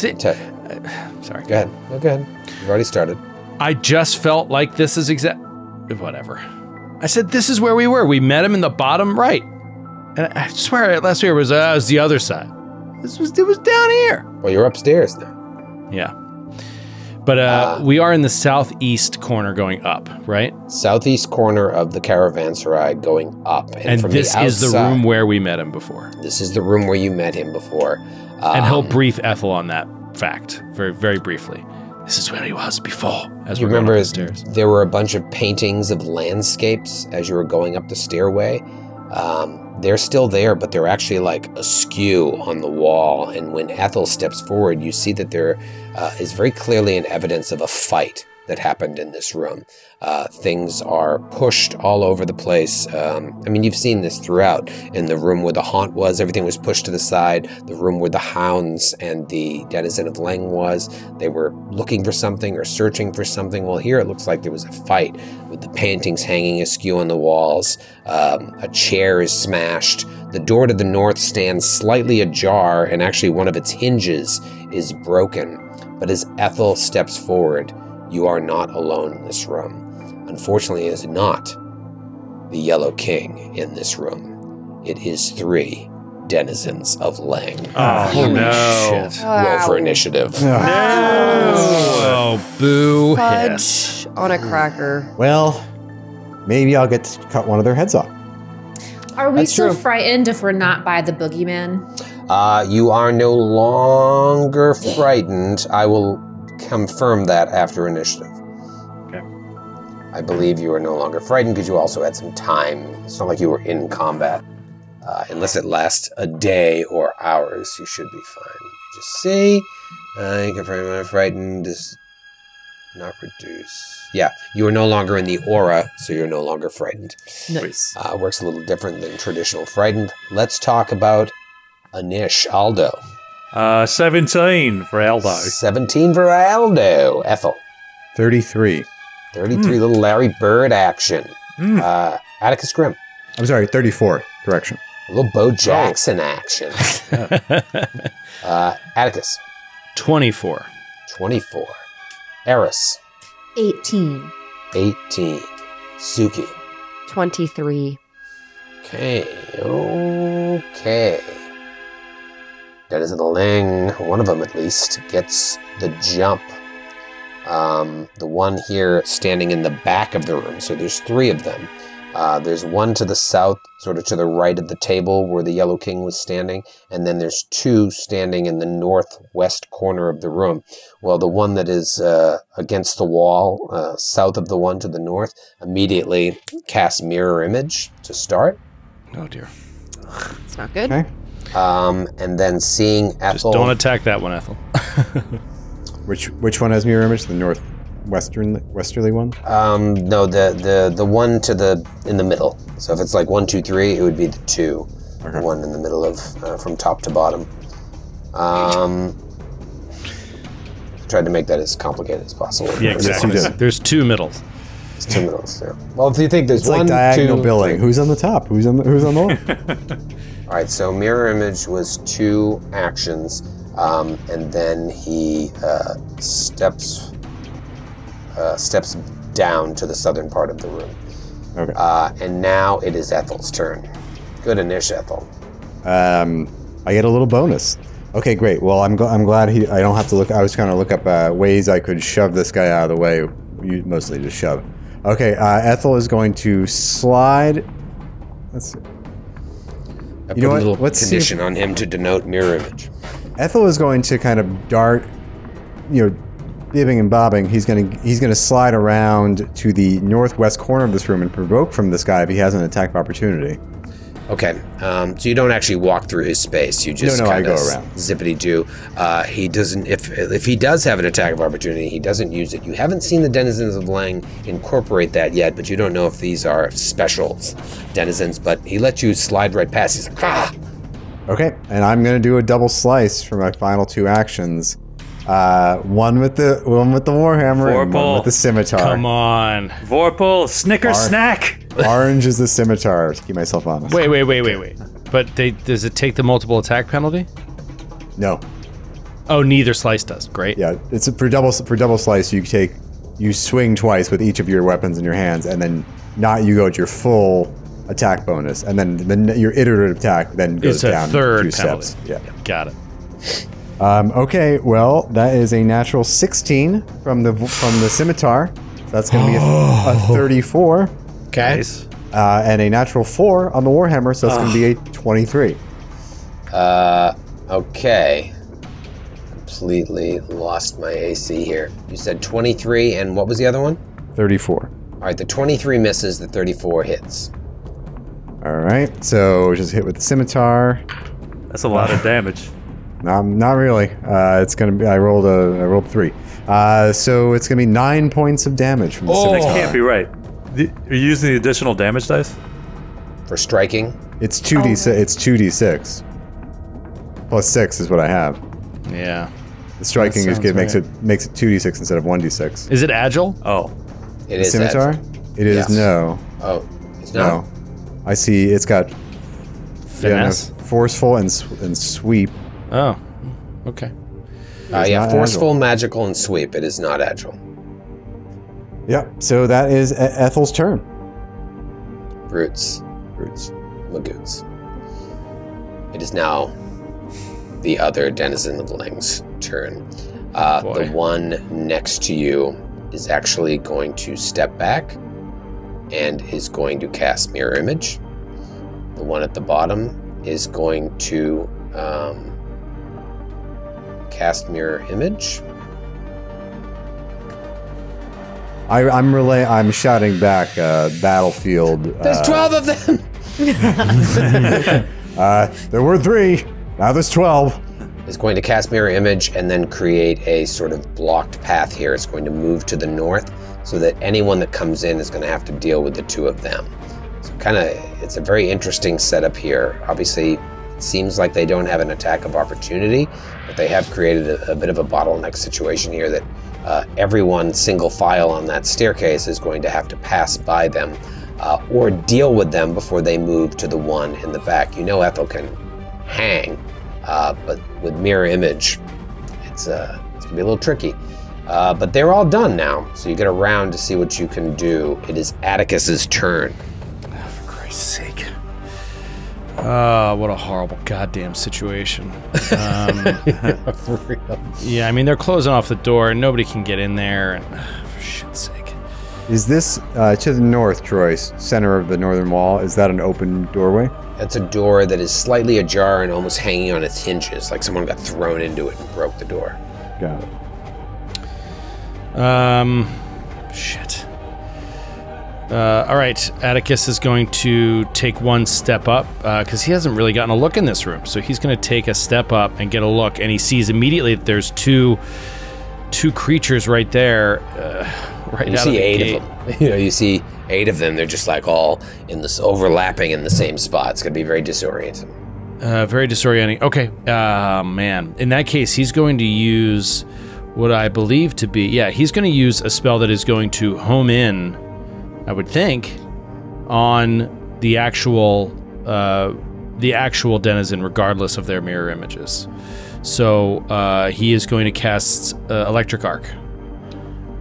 It, uh, sorry. Go ahead. No, go ahead. You've already started. I just felt like this is exact. Whatever. I said this is where we were. We met him in the bottom right. And I swear last year was, uh, was the other side. This was it was down here. Well, you're upstairs now. Yeah. But uh, uh, we are in the southeast corner going up, right? Southeast corner of the caravanserai going up. And, and from this the outside, is the room where we met him before. This is the room where you met him before. Um, and he'll brief Ethel on that fact very, very briefly. This is where he was before. As you we're remember, upstairs. There were a bunch of paintings of landscapes as you were going up the stairway. Um, they're still there, but they're actually like askew on the wall. And when Ethel steps forward, you see that there uh, is very clearly an evidence of a fight that happened in this room. Uh, things are pushed all over the place. Um, I mean, you've seen this throughout. In the room where the haunt was, everything was pushed to the side. The room where the hounds and the Denizen of Leng was, they were looking for something or searching for something. Well, here it looks like there was a fight with the paintings hanging askew on the walls. Um, a chair is smashed. The door to the north stands slightly ajar, and actually one of its hinges is broken. But as Ethel steps forward, you are not alone in this room. Unfortunately, it is not the Yellow King in this room. It is three denizens of Leng. Oh, holy no. Shit. Wow. Roll for initiative. No. no. Oh, boo. Fudge on a cracker. Well, maybe I'll get to cut one of their heads off. Are we That's still true. frightened if we're not by the boogeyman? Uh, you are no longer frightened. I will confirm that after initiative. Okay. I believe you are no longer frightened because you also had some time. It's not like you were in combat. Uh, unless it lasts a day or hours, you should be fine. Let me just see. I can I'm frightened is not reduce. Yeah, you are no longer in the aura, so you're no longer frightened. Nice. Uh, works a little different than traditional frightened. Let's talk about Anish Aldo. Uh, seventeen for Aldo. seventeen for Aldo. Ethel. thirty-three. thirty-three, mm. Little Larry Bird action. Mm. Uh, Atticus Grimm. I'm sorry, thirty-four direction. A little Bo Jackson action. uh, Atticus. twenty-four. twenty-four. Eris. eighteen. eighteen. Suki. twenty-three. Okay. Okay. Denizen of Leng, one of them at least, gets the jump. Um, the one here standing in the back of the room, so there's three of them. Uh, there's one to the south, sort of to the right of the table where the Yellow King was standing, and then there's two standing in the northwest corner of the room. Well, the one that is uh, against the wall, uh, south of the one to the north, immediately casts Mirror Image to start. Oh dear. It's not good. Okay. Um, and then seeing Ethel... Just don't attack that one, Ethel. Which which one has Mirror Image? The north... Western westerly one? Um, no, the the the one to the in the middle. So if it's like one, two, three, it would be the two, okay. The one in the middle of uh, from top to bottom. Um, tried to make that as complicated as possible. Yeah, exactly. There's, there's two middles. There's two middles. Yeah. Well, if you think there's it's one, like diagonal two, billing. Three. Who's on the top? Who's on the, who's on the line? All right. So Mirror Image was two actions, um, and then he uh, steps. Uh, steps down to the southern part of the room. Okay. Uh, and now it is Ethel's turn. Good Anish, Ethel. Um, I get a little bonus. Okay, great. Well, I'm gl I'm glad he. I don't have to look. I was trying to look up uh, ways I could shove this guy out of the way. You mostly just shove. Okay, uh, Ethel is going to slide. Let's see. I put you know a little Let's condition on him to denote Mirror Image. Ethel is going to kind of dart. You know. Bibbing and bobbing, he's going to he's going to slide around to the northwest corner of this room and provoke from this guy if he has an attack of opportunity. Okay, um, so you don't actually walk through his space. You just no, no, kind of zippity do. Uh, he doesn't. If if he does have an attack of opportunity, he doesn't use it. You haven't seen the Denizens of Leng incorporate that yet, but you don't know if these are special denizens. But he lets you slide right past. He's like, ah. Okay, and I'm going to do a double slice for my final two actions. Uh, one with the one with the warhammer Vorpal. And one with the scimitar. Come on, Vorpal, Snicker Ar snack. Orange is the scimitar. To keep myself honest. Wait, wait, wait, wait, wait. But they, does it take the multiple attack penalty? No. Oh, neither slice does. Great. Yeah, it's a, for double for double slice. You take you swing twice with each of your weapons in your hands, and then not you go to your full attack bonus, and then the, your iterative attack then goes it's a down third two penalty. Steps. Yeah, got it. Um, okay, well, that is a natural sixteen from the from the scimitar. That's going to be a, a thirty-four. Okay. Nice. Uh, and a natural four on the warhammer, so that's going to be a twenty-three. Uh, okay. Completely lost my A C here. You said twenty-three, and what was the other one? thirty-four. All right, the twenty-three misses, the thirty-four hits. All right, so just hit with the scimitar. That's a lot of damage. Um, not really. Uh, it's gonna be. I rolled a. I rolled three. Uh, so it's gonna be nine points of damage from the scimitar. Oh, that can't be right. The, are you using the additional damage dice for striking? It's two d. Oh. It's two d six. Plus six is what I have. Yeah. The striking is good. Right. Makes it makes it two d six instead of one d six. Is it agile? Oh, it the is scimitar. Agile. It is yeah. No. Oh, it's not. No. I see. It's got finesse, yeah, no, forceful, and sw and sweep. Oh, okay. Uh, yeah, forceful, agile. Magical, and sweep. It is not agile. Yep, so that is e Ethel's turn. Brutes. Brutes. Magoots. It is now the other Denizen of Leng's turn. Uh, oh the one next to you is actually going to step back and is going to cast Mirror Image. The one at the bottom is going to... Um, cast Mirror Image. I, I'm relay. I'm shouting back. Uh, battlefield. There's uh, twelve of them. uh, there were three. Now there's twelve. is going to cast Mirror Image and then create a sort of blocked path here. It's going to move to the north so that anyone that comes in is going to have to deal with the two of them. So kind of, it's a very interesting setup here. Obviously, it seems like they don't have an attack of opportunity, but they have created a, a bit of a bottleneck situation here that uh, everyone single file on that staircase is going to have to pass by them uh, or deal with them before they move to the one in the back. You know Ethel can hang, uh, but with Mirror Image, it's, uh, it's gonna be a little tricky. Uh, but they're all done now, so you get a round to see what you can do. It is Atticus's turn. Oh, for Christ's sake. Oh, what a horrible goddamn situation. Um, yeah, for real. Yeah, I mean, they're closing off the door, and nobody can get in there, and oh, for shit's sake. Is this, uh, to the north, Troy, center of the northern wall, is that an open doorway? That's a door that is slightly ajar and almost hanging on its hinges, like someone got thrown into it and broke the door. Got it. Um, shit. Uh, all right, Atticus is going to take one step up because uh, he hasn't really gotten a look in this room. So he's going to take a step up and get a look, and he sees immediately that there's two two creatures right there. Uh, right you out see of the eight gate. of them. You know, you see eight of them. They're just like all in this overlapping in the same spot. It's going to be very disorienting. Uh, very disorienting. Okay, uh, man. In that case, he's going to use what I believe to be, yeah, he's going to use a spell that is going to home in, I would think, on the actual, uh, the actual denizen, regardless of their mirror images. So uh, he is going to cast uh, Electric Arc.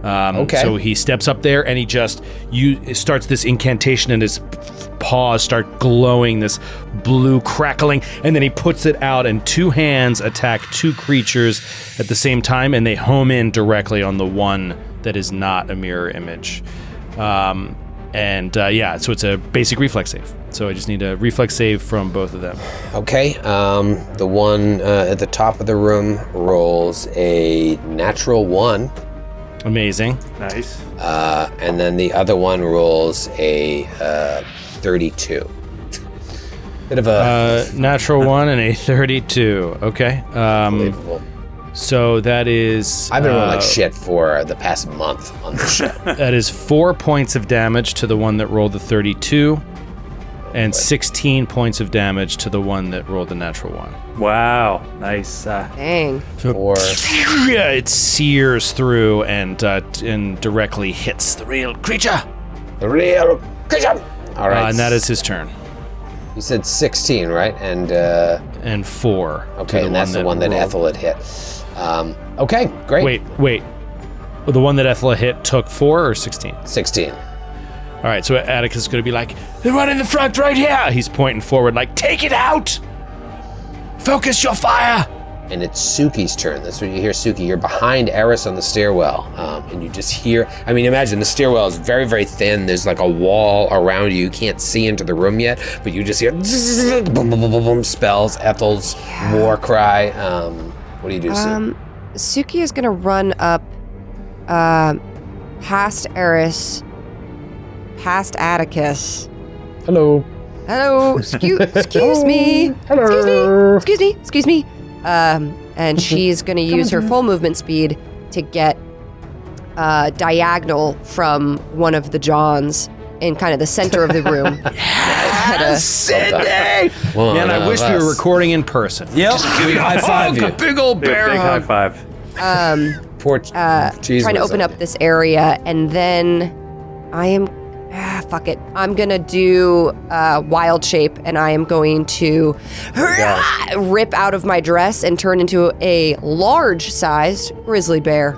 Um, okay. So he steps up there and he just you starts this incantation, and his paws start glowing this blue crackling, and then he puts it out, and two hands attack two creatures at the same time, and they home in directly on the one that is not a mirror image. Um, and uh, yeah, so it's a basic reflex save. So I just need a reflex save from both of them. Okay. Um, the one uh, at the top of the room rolls a natural one. Amazing. Nice. Uh, and then the other one rolls a uh, thirty-two. Bit of a... Uh, natural one and a thirty-two. Okay. Um, Unbelievable. So that is... I've been uh, rolling like shit for the past month on this show. That is four points of damage to the one that rolled the thirty-two, and Wait. sixteen points of damage to the one that rolled the natural one. Wow, nice. Uh, Dang. Or yeah, it sears through and uh, and directly hits the real creature. The real creature. All right, uh, and that is his turn. You said sixteen, right? And uh, and four. Okay, and that's the one that Ethel had hit. Um, okay, great. Wait, wait. Well, the one that Ethel hit took four or sixteen? Sixteen. All right, so Atticus is going to be like, "The one in the front, right here." He's pointing forward, like, "Take it out. Focus your fire!" And it's Suki's turn. That's what you hear, Suki. You're behind Eris on the stairwell. Um, and you just hear, I mean, imagine the stairwell is very, very thin. There's like a wall around you. You can't see into the room yet, but you just hear boom, boom, boom, boom, boom, spells, Ethel's yeah. war cry. Um, what do you do, Suki? Um, Suki is going to run up uh, past Eris, past Atticus. Hello. Hello, excuse, excuse me. Hello. Excuse me, excuse me, excuse me. Um, and she's gonna use her full movement speed to get uh, diagonal from one of the Johns in kind of the center of the room. Yes, Sydney! Well, Man, I wish us. we were recording in person. Yep. Just give me a high five. Oh, a big old bear big hug. High five. Um, Poor uh, trying to open up this area, and then I am Ah, fuck it. I'm gonna do uh, wild shape, and I am going to yeah. rip out of my dress and turn into a large-sized grizzly bear.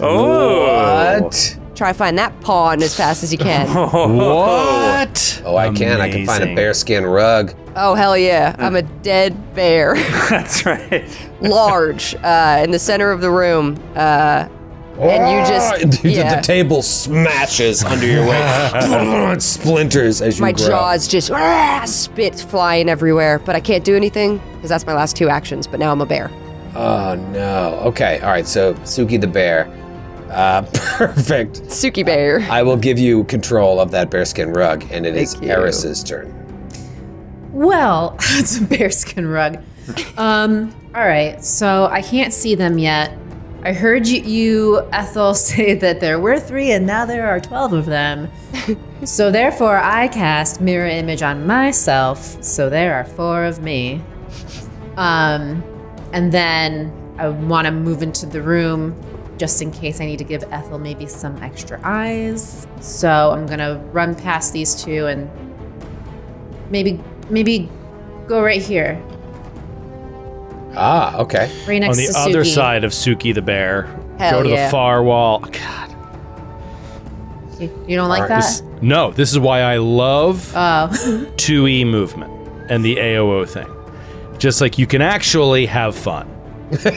Oh! What? Try to find that pawn as fast as you can. What? Oh, I Amazing. can. I can find a bearskin rug. Oh, hell yeah. I'm a dead bear. That's right. Large, uh, in the center of the room. Uh, And you just Dude, yeah. the table smashes under your weight. It splinters as you My grow. jaws just ah, spit flying everywhere, but I can't do anything because that's my last two actions, but now I'm a bear. Oh no. Okay, all right, so Suki the bear. Uh, perfect. Suki bear. I will give you control of that bearskin rug, and it Thank is you. Eris's turn. Well, it's a bearskin rug. Um, all right, so I can't see them yet. I heard you, you, Ethel, say that there were three and now there are twelve of them. So therefore I cast Mirror Image on myself, so there are four of me. Um, and then I want to move into the room just in case I need to give Ethel maybe some extra eyes. So I'm going to run past these two and maybe maybe go right here. Ah, okay. Right next on the to other Suki. Side of Suki the bear. Hell go to yeah. the far wall. Oh, God. You, you don't like right. that? This, no, this is why I love oh. two E movement and the A O O thing. Just like you can actually have fun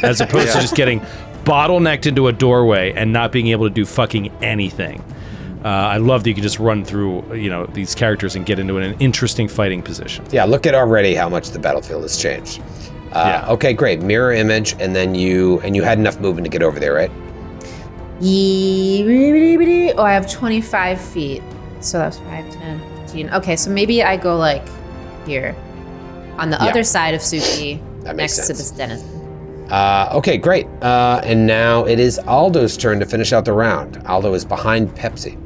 as opposed yeah. to just getting bottlenecked into a doorway and not being able to do fucking anything. Uh, I love that you can just run through, you know, these characters and get into an interesting fighting position. Yeah, look at already how much the battlefield has changed. Uh, yeah. Okay, great. Mirror Image, and then you and you had enough movement to get over there, right? Oh, I have twenty-five feet, so that's five, ten, fifteen. Okay, so maybe I go like here, on the yeah. other side of Suki, that makes next sense. To this denizen. Uh, okay, great. Uh, and now it is Aldo's turn to finish out the round. Aldo is behind Pepsi.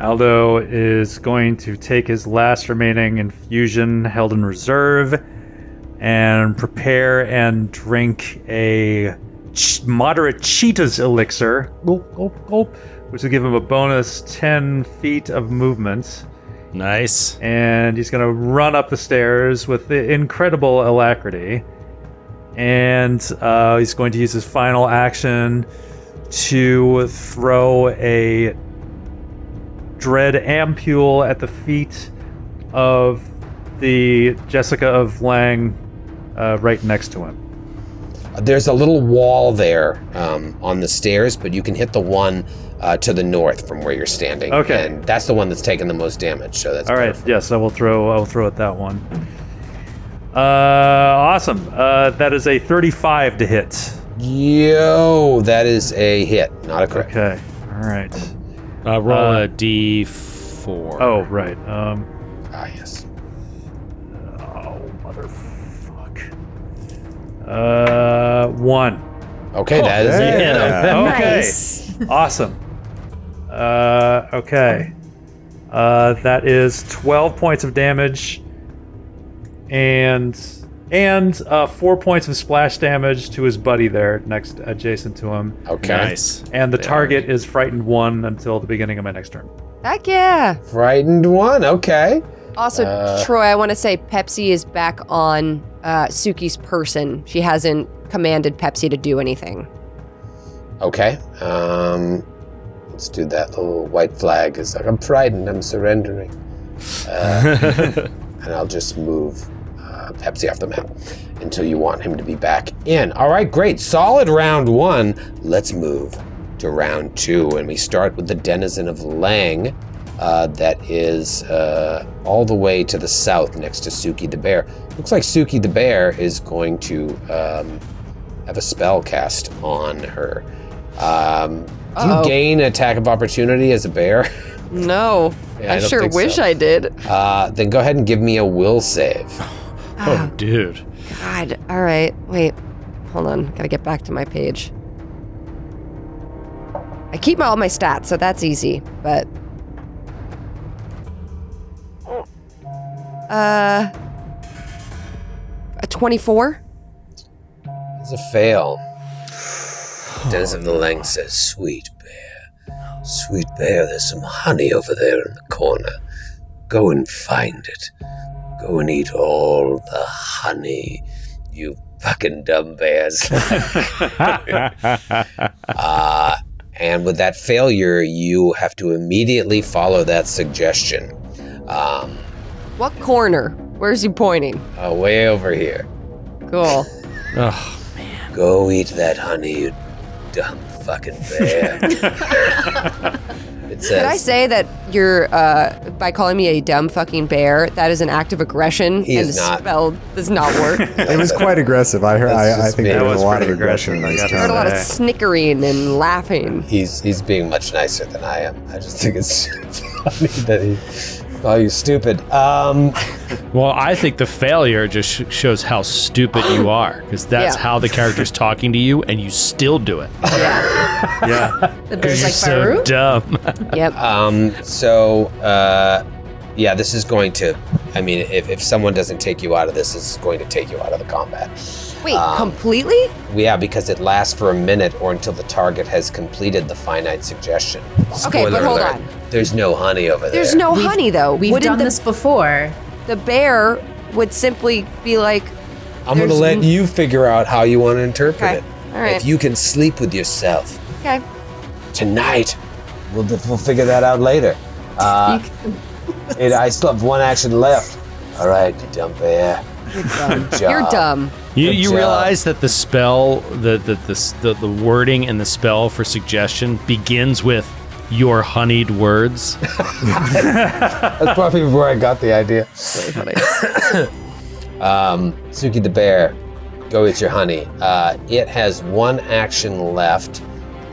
Aldo is going to take his last remaining infusion held in reserve and prepare and drink a moderate cheetah's elixir, which will give him a bonus ten feet of movement. Nice. And he's going to run up the stairs with incredible alacrity. And uh, he's going to use his final action to throw a dread ampule at the feet of the Jessica of Leng, uh, right next to him. There's a little wall there um, on the stairs, but you can hit the one uh, to the north from where you're standing. Okay, and that's the one that's taken the most damage. So that's all right. Perfect. Yes, I will throw. I will throw at that one. Uh, awesome. Uh, that is a thirty-five to hit. Yo, that is a hit, not a crit. Okay. All right. Uh, roll uh, a d four. Oh, right. Um. Ah, yes. Uh, one. Okay, oh, that is yeah. it. Yeah. Okay. Nice. Awesome. Uh, okay. Uh, that is twelve points of damage, and and uh, four points of splash damage to his buddy there next, adjacent to him. Okay. Nice. And the target is frightened one until the beginning of my next turn. Heck yeah! Frightened one. Okay. Also, uh, Troy, I want to say Pepsi is back on uh, Suki's person. She hasn't commanded Pepsi to do anything. Okay. Um, let's do that little white flag. It's like, I'm frightened, I'm surrendering. Uh, and I'll just move uh, Pepsi off the map until you want him to be back in. All right, great. Solid round one. Let's move to round two. And we start with the Denizen of Leng. Uh, that is uh, all the way to the south next to Suki the Bear. Looks like Suki the Bear is going to um, have a spell cast on her. Um, do you gain attack of opportunity as a bear? No. yeah, I, I sure wish so. I did. Uh, then go ahead and give me a will save. oh, oh, dude. God. All right. Wait. Hold on. Gotta get back to my page. I keep my, all my stats, so that's easy, but... Uh, a twenty-four? It's a fail. Denizen of the Leng says, sweet bear, sweet bear, there's some honey over there in the corner. Go and find it. Go and eat all the honey, you fucking dumb bears. uh, and with that failure, you have to immediately follow that suggestion. Um... What corner? Where's he pointing? Uh, way over here. Cool. oh, man. Go eat that honey, you dumb fucking bear. it says, Could I say that you're, uh, by calling me a dumb fucking bear, that is an act of aggression? He and is the not. Spell does not work. it was quite aggressive. I heard. I, I think there was a lot of aggression. I heard a lot of snickering and laughing. He's, he's being much nicer than I am. I just think it's funny that he... Oh, you stupid. Um. Well, I think the failure just sh shows how stupid you are, because that's yeah. how the character's talking to you, and you still do it. Yeah. Yeah. The bear's like so dumb. Yep. Um. So, uh, yeah, this is going to, I mean, if, if someone doesn't take you out of this, it's going to take you out of the combat. Wait, um, completely? Yeah, because it lasts for a minute or until the target has completed the finite suggestion. Spoiler okay, but hold alert, on. There's no honey over There's there. There's no we've, honey, though. We've Wouldn't done the, this before. The bear would simply be like... I'm going to let you figure out how you want to interpret okay. it. All right. If you can sleep with yourself. Okay. Tonight. We'll, we'll figure that out later. Uh, it, I still have one action left. All right, you dumb bear. You're dumb. Good job. You're dumb. You, you realize that the spell, the the, the the the wording in the spell for suggestion begins with your honeyed words. That's probably before I got the idea. That's really funny. um, Suki the bear, go eat your honey. Uh, it has one action left,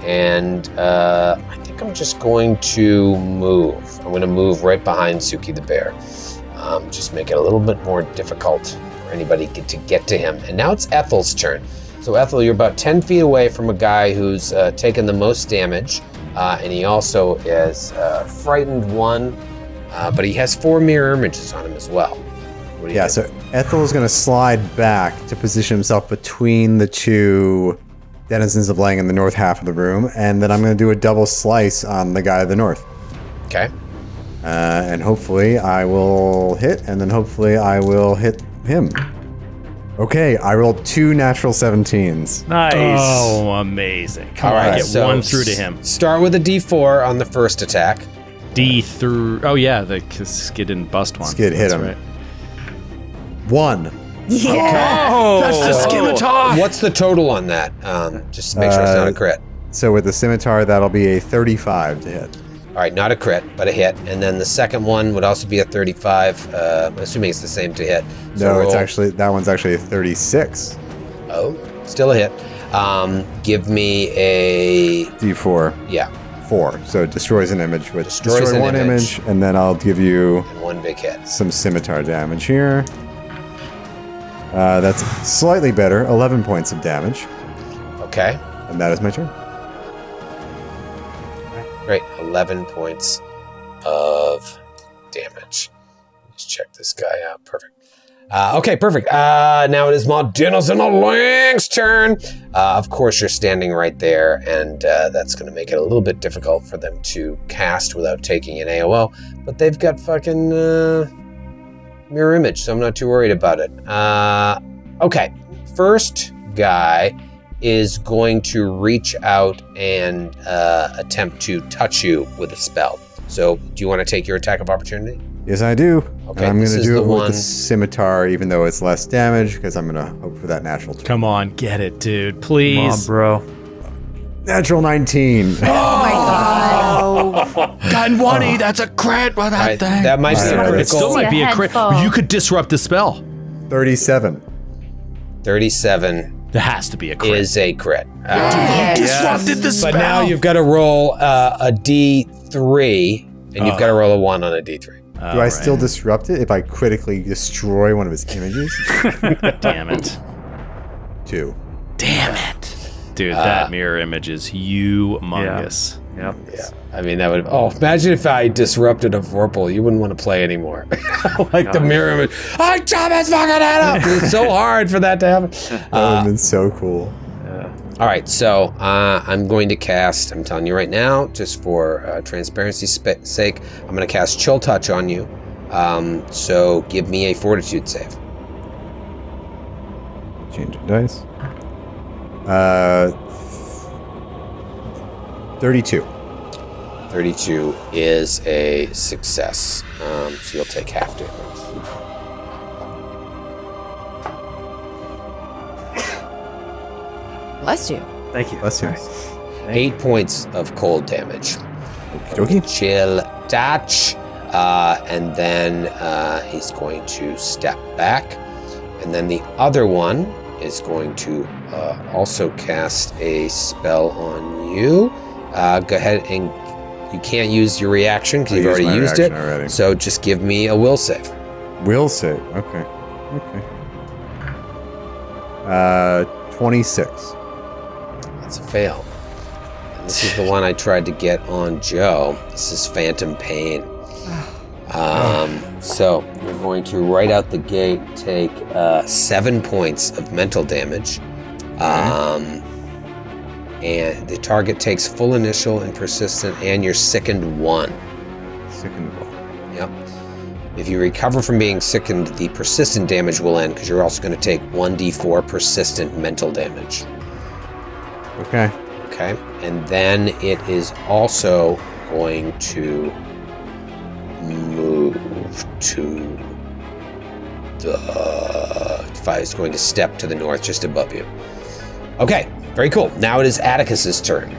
and uh, I think I'm just going to move. I'm going to move right behind Suki the bear. Um, just make it a little bit more difficult. Anybody get to get to him. And now it's Ethel's turn. So Ethel, you're about ten feet away from a guy who's uh, taken the most damage, uh, and he also is uh, frightened one, uh, but he has four mirror images on him as well. What do you yeah, think? So Ethel is going to slide back to position himself between the two denizens of Leng in the north half of the room, and then I'm going to do a double slice on the guy of the north. Okay. Uh, and hopefully I will hit, and then hopefully I will hit him. Okay, I rolled two natural seventeens. Nice. Oh, amazing. Come All on, right, get so one through to him. Start with a D four on the first attack. D three. Oh, yeah, the Skid didn't bust one. Skid hit That's him. Right. One. Yeah. Okay. Oh, that's the scimitar. What's the total on that? Um, just to make sure uh, it's not a crit. So with the scimitar, that'll be a thirty-five to hit. All right, not a crit, but a hit. And then the second one would also be a thirty-five, uh, assuming it's the same to hit. So no, it's actually, that one's actually a thirty-six. Oh, still a hit. Um, give me a... D four. Yeah. Four, so it destroys an image. With destroys destroy an one image. image, and then I'll give you... And one big hit. Some scimitar damage here. Uh, that's slightly better, eleven points of damage. Okay. And that is my turn. Great, eleven points of damage. Let's check this guy out. Perfect. Uh, okay, perfect. Uh, now it is my Denizen of Leng's turn. Uh, of course, you're standing right there, and uh, that's going to make it a little bit difficult for them to cast without taking an A O L. But they've got fucking uh, mirror image, so I'm not too worried about it. Uh, okay, first guy is going to reach out and uh, attempt to touch you with a spell. So do you want to take your attack of opportunity? Yes, I do. Okay, and I'm going to do it one. with the scimitar, even though it's less damage, because I'm going to hope for that natural turn. Come on, get it, dude. Please. Come on, bro. Natural nineteen. Oh, my God. Done twenty, that's a crit. Well, that, right, thing. that might be right. It still might be a crit. Fall. You could disrupt the spell. thirty-seven. thirty-seven. There has to be a crit. Is a crit. Uh, you disrupted the spell. But now you've got to roll uh, a D three, and uh, you've got to roll a one on a D three. Do I right. still disrupt it if I critically destroy one of his images? Damn it. Two. Damn it. Dude, that uh, mirror image is humongous. Yeah. Yep. Yeah. I mean, that would have, oh, imagine if I disrupted a Vorpal. You wouldn't want to play anymore. Like no, the mirror image. I Thomas fucking that up! It's so hard for that to happen. That would have been so cool. Yeah. All right, so uh, I'm going to cast, I'm telling you right now, just for uh, transparency's sake, I'm going to cast Chill Touch on you. Um, so give me a Fortitude save. Change of dice. Uh, thirty-two. thirty-two is a success, um, so you'll take half damage. Bless you. Thank you. Bless you. Right. Eight you. points of cold damage. Okay. Chill touch, uh, and then uh, he's going to step back, and then the other one is going to uh, also cast a spell on you. Uh, go ahead and You can't use your reaction because you've already used it. Already. So just give me a will save. Will save. Okay. Okay. Uh, twenty-six. That's a fail. And this is the one I tried to get on Joe. This is Phantom Pain. Um, so you're going to right out the gate take uh, seven points of mental damage. Um, and the target takes full initial and persistent, and you're sickened one. Sickened one. Yep. If you recover from being sickened, the persistent damage will end because you're also going to take one d four persistent mental damage. Okay. Okay. And then it is also going to move to the... It's going to step to the north just above you. Okay. Very cool. Now it is Atticus's turn.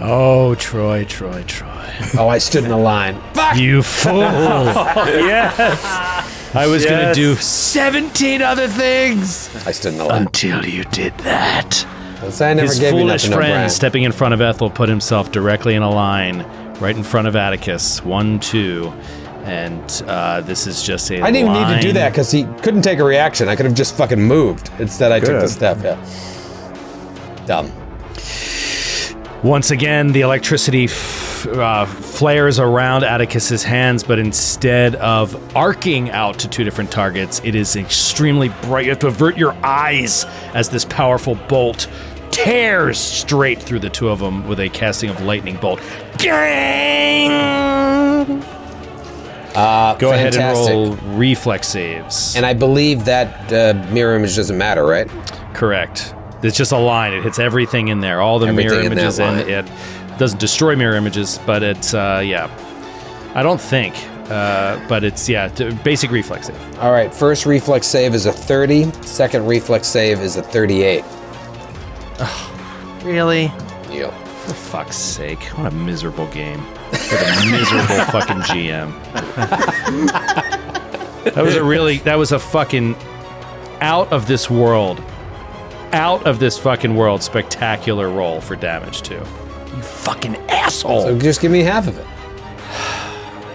Oh, Troy, Troy, Troy. Oh, I stood in a line. Fuck! You fool. Yes. I was yes. going to do seventeen other things. I stood in a line. Until you did that. I never His gave foolish you friend no stepping in front of Ethel put himself directly in a line right in front of Atticus. One, two. And uh, this is just a I didn't line. Even need to do that because he couldn't take a reaction. I could have just fucking moved. Instead, I Good. took the step. Yeah. Dumb. Once again, the electricity f uh, flares around Atticus's hands, but instead of arcing out to two different targets, it is extremely bright. You have to avert your eyes as this powerful bolt tears straight through the two of them with a casting of Lightning Bolt. Gang! Uh, Go fantastic. ahead and roll reflex saves. And I believe that uh, mirror image doesn't matter, right? Correct. It's just a line. It hits everything in there. All the everything mirror in images in it. It doesn't destroy mirror images, but it's, uh, yeah. I don't think, uh, but it's, yeah, basic reflex save. All right, first reflex save is a thirty. Second reflex save is a thirty-eight. Oh, really? Yeah. For fuck's sake, what a miserable game. What a miserable fucking G M. That was a really, that was a fucking out of this world, out of this fucking world spectacular roll for damage too. You fucking asshole. So just give me half of it.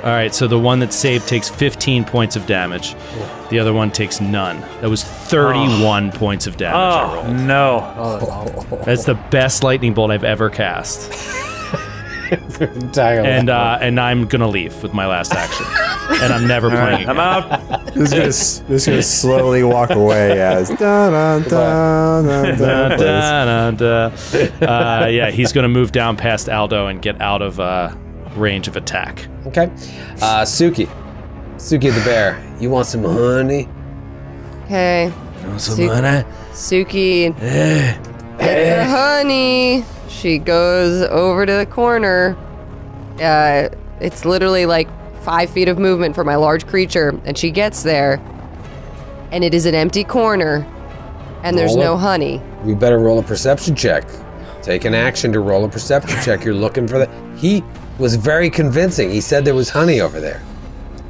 All right, so the one that saved takes fifteen points of damage. Cool. The other one takes none. That was thirty-one oh. points of damage. Oh, I rolled. No. Oh, that's, that's the best lightning bolt I've ever cast. and uh, and I'm gonna leave with my last action, and I'm never playing. Right, I'm out. This is gonna, this is gonna slowly walk away as. Da, da, da, da, da, da, da, da. Uh, yeah, he's gonna move down past Aldo and get out of uh, range of attack. Okay, uh, Suki, Suki the bear. You want some honey? Okay. You want some Su honey? Suki. Hey. Hey. Honey. She goes over to the corner. Uh, it's literally like five feet of movement for my large creature, and she gets there, and it is an empty corner, and there's no honey. We better roll a perception check. Take an action to roll a perception check. You're looking for that. He was very convincing. He said there was honey over there.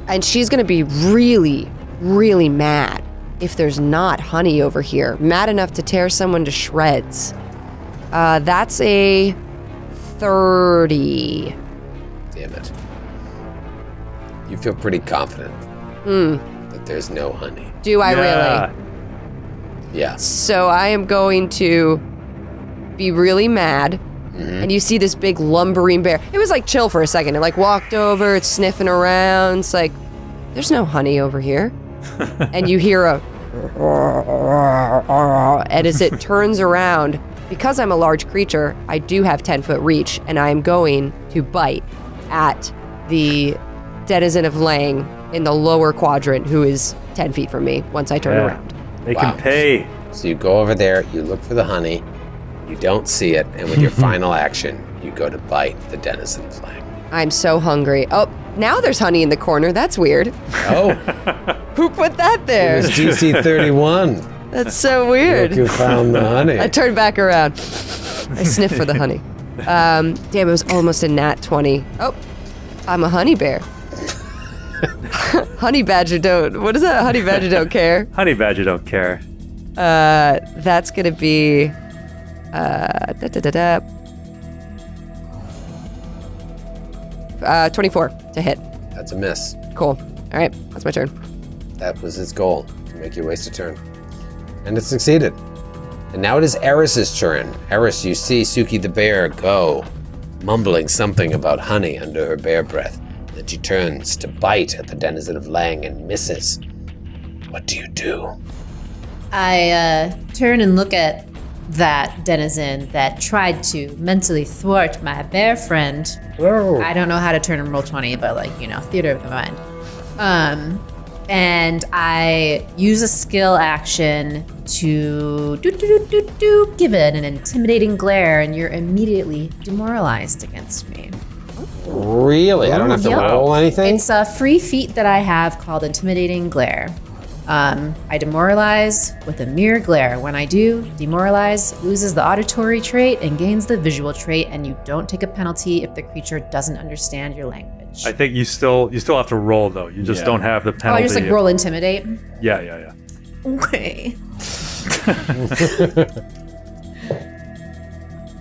And she's gonna be really, really mad if there's not honey over here. Mad enough to tear someone to shreds. Uh, that's a thirty. Damn it. You feel pretty confident mm. that there's no honey. Do I yeah. really? Yeah. So I am going to be really mad. Mm-hmm. And you see this big lumbering bear. It was like chill for a second. It like walked over, it's sniffing around. It's like, there's no honey over here. And you hear a... and as it turns around... Because I'm a large creature, I do have ten foot reach, and I am going to bite at the Denizen of Leng in the lower quadrant, who is ten feet from me, once I turn yeah. around. They wow. can pay. So you go over there, you look for the honey, you don't see it, and with your final action, you go to bite the Denizen of Leng. I'm so hungry. Oh, now there's honey in the corner. That's weird. Oh. Who put that there? It was D C thirty-one. That's so weird. Look, you found the honey. I turned back around. I sniffed for the honey. Um, damn, it was almost a nat twenty. Oh, I'm a honey bear. Honey badger don't. What is that? Honey badger don't care. Honey badger don't care. Uh, that's gonna be. Uh, da da da da. Uh, twenty-four to hit. That's a miss. Cool. All right, that's my turn. That was its goal, to make you waste a turn. And it succeeded. And now it is Eris's turn. Eris, you see Suki the bear go, mumbling something about honey under her bear breath. Then she turns to bite at the Denizen of Leng and misses. What do you do? I uh, turn and look at that denizen that tried to mentally thwart my bear friend. Whoa. I don't know how to turn and roll twenty, but like, you know, theater of the mind. Um, and I use a skill action to do, do, do, do, give it an intimidating glare, and you're immediately demoralized against me. Really? I don't have to yep. roll anything? It's a free feat that I have called Intimidating Glare. Um, I demoralize with a mirror glare. When I do, demoralize loses the auditory trait and gains the visual trait, and you don't take a penalty if the creature doesn't understand your language. I think you still you still have to roll though. You just yeah. don't have the penalty. Oh, I just like roll intimidate? Yeah, yeah, yeah. Okay.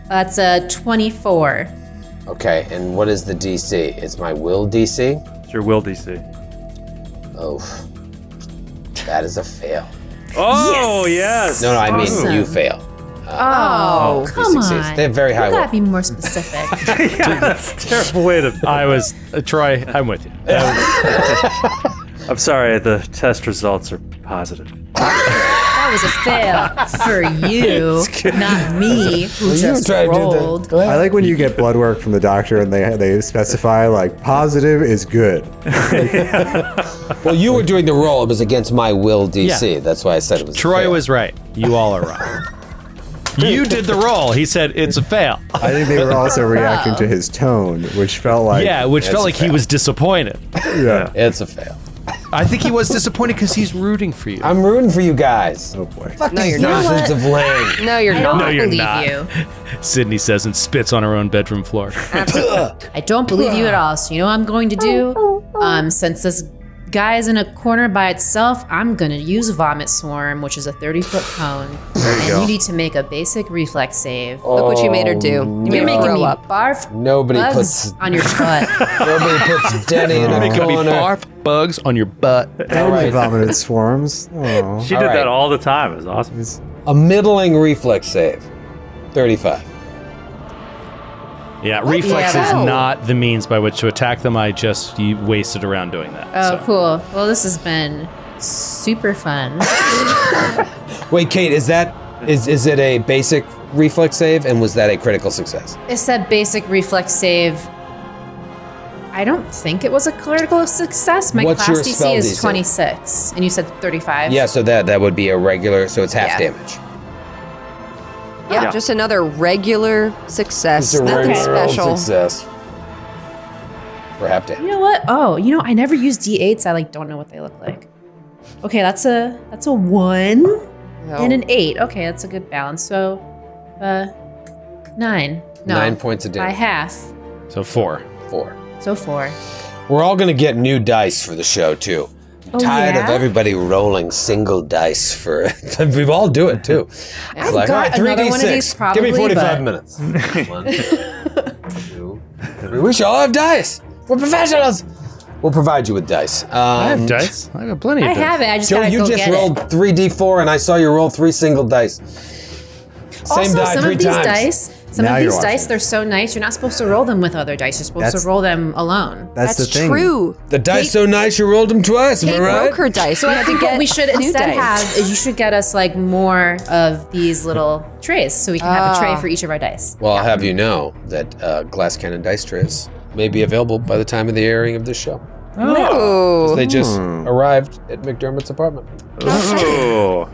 That's a twenty-four. Okay, and what is the D C? It's my will D C? It's your will D C. Oh. That is a fail. Oh, yes. yes. No, no, I mean awesome. you fail. Uh, oh, come on. They have very high will. You gotta be more specific. yeah, that's a terrible way to... I was... Uh, Troy, I'm with you. I'm sorry, the test results are positive. That was a fail for you, not me, who well, just rolled. I like when you get blood work from the doctor and they they specify like positive is good. Well, you were doing the roll. It was against my will D C. Yeah. That's why I said it was Troy a fail. was right. You all are right. You did the roll. He said it's a fail. I think they were also reacting to his tone, which felt like yeah, which felt like he was disappointed. Yeah, it's a fail. I think he was disappointed because he's rooting for you. I'm rooting for you guys. Oh boy. Fuck no, you're not. Of no, you're I not. Don't no, you're believe not. You. Sydney says and spits on her own bedroom floor. I don't believe you at all. So you know what I'm going to do? Um, since this guy is in a corner by itself, I'm going to use Vomit Swarm, which is a thirty-foot cone. There you and go. You need to make a basic reflex save. Oh, look what you made her do. You no. made her making me up. barf Nobody bugs puts, on your butt. Nobody puts Denny in a corner. Barf bugs on your butt. All right. Vomited swarms. Oh. She did right. that all the time. It was awesome. A middling reflex save. thirty-five. Yeah, what? reflex yeah, is no. not the means by which to attack them. I just wasted around doing that. Oh, so. cool. Well, this has been super fun. Wait, Kate, is that is is it a basic reflex save, and was that a critical success? It said basic reflex save. I don't think it was a critical success. My What's class your spell D C is D C? twenty-six, and you said thirty-five. Yeah, so that that would be a regular. So it's half yeah. damage. Yeah, yeah, just another regular success. Nothing regular special. Success. Perhaps. You know what? Oh, you know, I never use D eights. I like don't know what they look like. Okay, that's a that's a one no. and an eight. Okay, that's a good balance. So, uh, nine. No, nine points a day. By half. So four. Four. So four. We're all gonna get new dice for the show too. Oh, tired yeah? of everybody rolling single dice for it. We all do it too. Yeah. I've like, got right, another one of these probably. Give me forty-five but... minutes. One, two, three. We should all have dice. We're professionals. We'll provide you with dice. Um, I have dice. I have plenty of I dice. I have it. I just Joe, gotta you go just get rolled it. three d four and I saw you roll three single dice. Same also, die some three of these times. Dice Some now of these dice, they're so nice, you're not supposed to roll them with other dice. You're supposed that's, to roll them alone. That's, that's the thing. true. The dice Kate, so nice, you rolled them twice, am I right? broke her dice. So I think what we should instead have is you should get us like more of these little trays so we can uh, have a tray for each of our dice. Well, yeah. I'll have you know that uh, Glass Cannon dice trays may be available by the time of the airing of this show. Oh. No. They just mm. arrived at McDermott's apartment. Oh,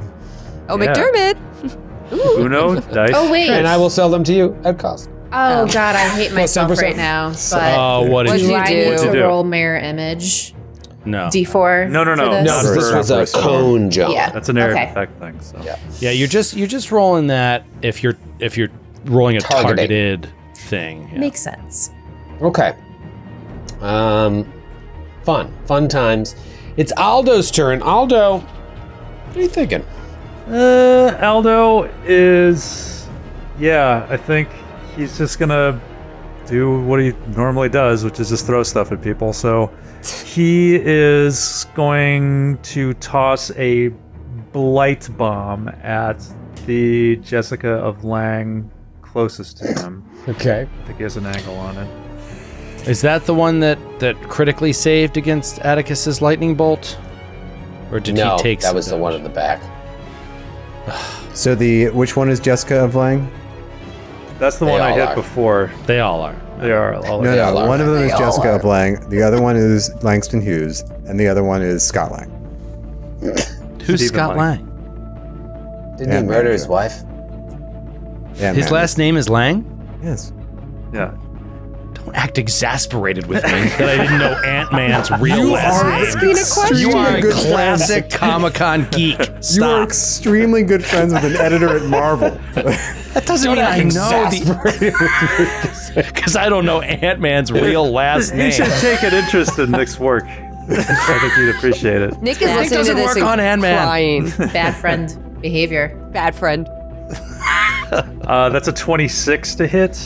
oh yeah. McDermott. Ooh. Uno, dice. Oh, wait. And I will sell them to you at cost. Oh, um, God, I hate myself right now. Oh, uh, what did you do? I need to do? roll Mirror Image? No. D four? No, no, no. This? No, this was a cone jump. Yeah. That's an air okay. effect thing. So. Yeah. yeah, you're just you're just rolling that if you're if you're rolling a targeted, targeted thing. Yeah. Makes sense. Okay. Um, fun. Fun times. It's Aldo's turn. Aldo, what are you thinking? Uh, Aldo is, yeah, I think he's just gonna do what he normally does, which is just throw stuff at people. So he is going to toss a blight bomb at the Jessica of Lang closest to him. Okay. I think he has an angle on it. Is that the one that, that critically saved against Atticus's lightning bolt? Or did no, he take that was damage? The one in the back. So the, which one is Jessica of Lang? That's the they one I hit are. before. They all are. They are all No, no, are. one of them they is Jessica of Lang, the other one is Langston Hughes, and the other one is Scott Lang. Who's Stephen Scott Lang? Lang? Didn't and he murder his wife? Yeah, his man. last name is Lang? Yes. Yeah. Don't act exasperated with me that I didn't know Ant-Man's real last name. You are asking a question. You are a classic Comic-Con geek. Stop. You are extremely good friends with an editor at Marvel. That doesn't mean I know the... Because I don't know Ant-Man's real last name. You should take an interest in Nick's work. I think you'd appreciate it. Nick is listening to this and crying. Bad friend behavior. Bad friend. Uh, that's a twenty-six to hit.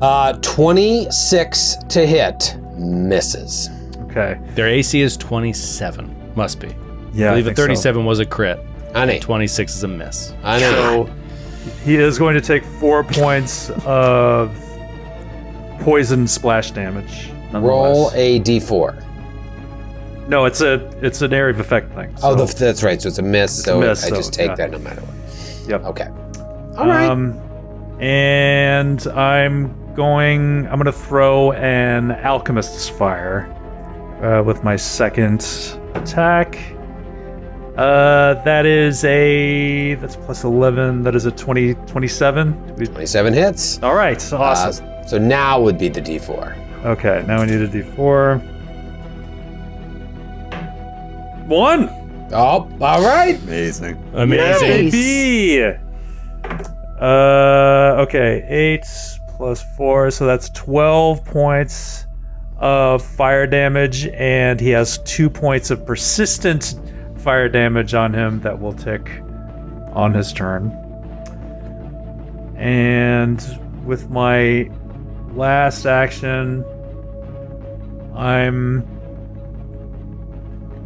Uh, twenty-six to hit. Misses. Okay. Their A C is twenty-seven. Must be. Yeah, I believe I a thirty-seven so. was a crit. I know. twenty-six is a miss. I know. So he is going to take four points of poison splash damage. Roll a d four. No, it's a it's an area of effect thing. So. Oh, that's right. So it's a miss. It's so a miss, I so, just take yeah. that no matter what. Yep. Okay. All right. Um, and I'm going. I'm going to throw an alchemist's fire uh, with my second attack. Uh, that is a that's plus eleven. That is a twenty twenty-seven. twenty-seven hits. All right. Awesome. Uh, so now would be the d four. Okay. Now we need a d four. One. Oh. All right. Amazing. Amazing. Nice. Uh, okay, eight plus four, so that's twelve points of fire damage, and he has two points of persistent fire damage on him that will tick on his turn. And with my last action, I'm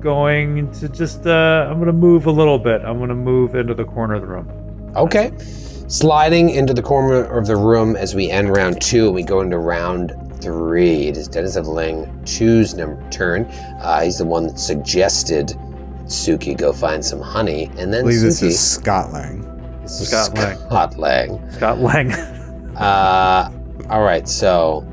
going to just, uh, I'm going to move a little bit. I'm going to move into the corner of the room. Okay. Sliding into the corner of the room as we end round two and we go into round three. It is Denizen of Leng two's number turn. Uh, he's the one that suggested Suki go find some honey, and then I believe Suki, this is Scott Lang. This is Scott Lang. Scott Lang. Scott Lang. uh, all right, so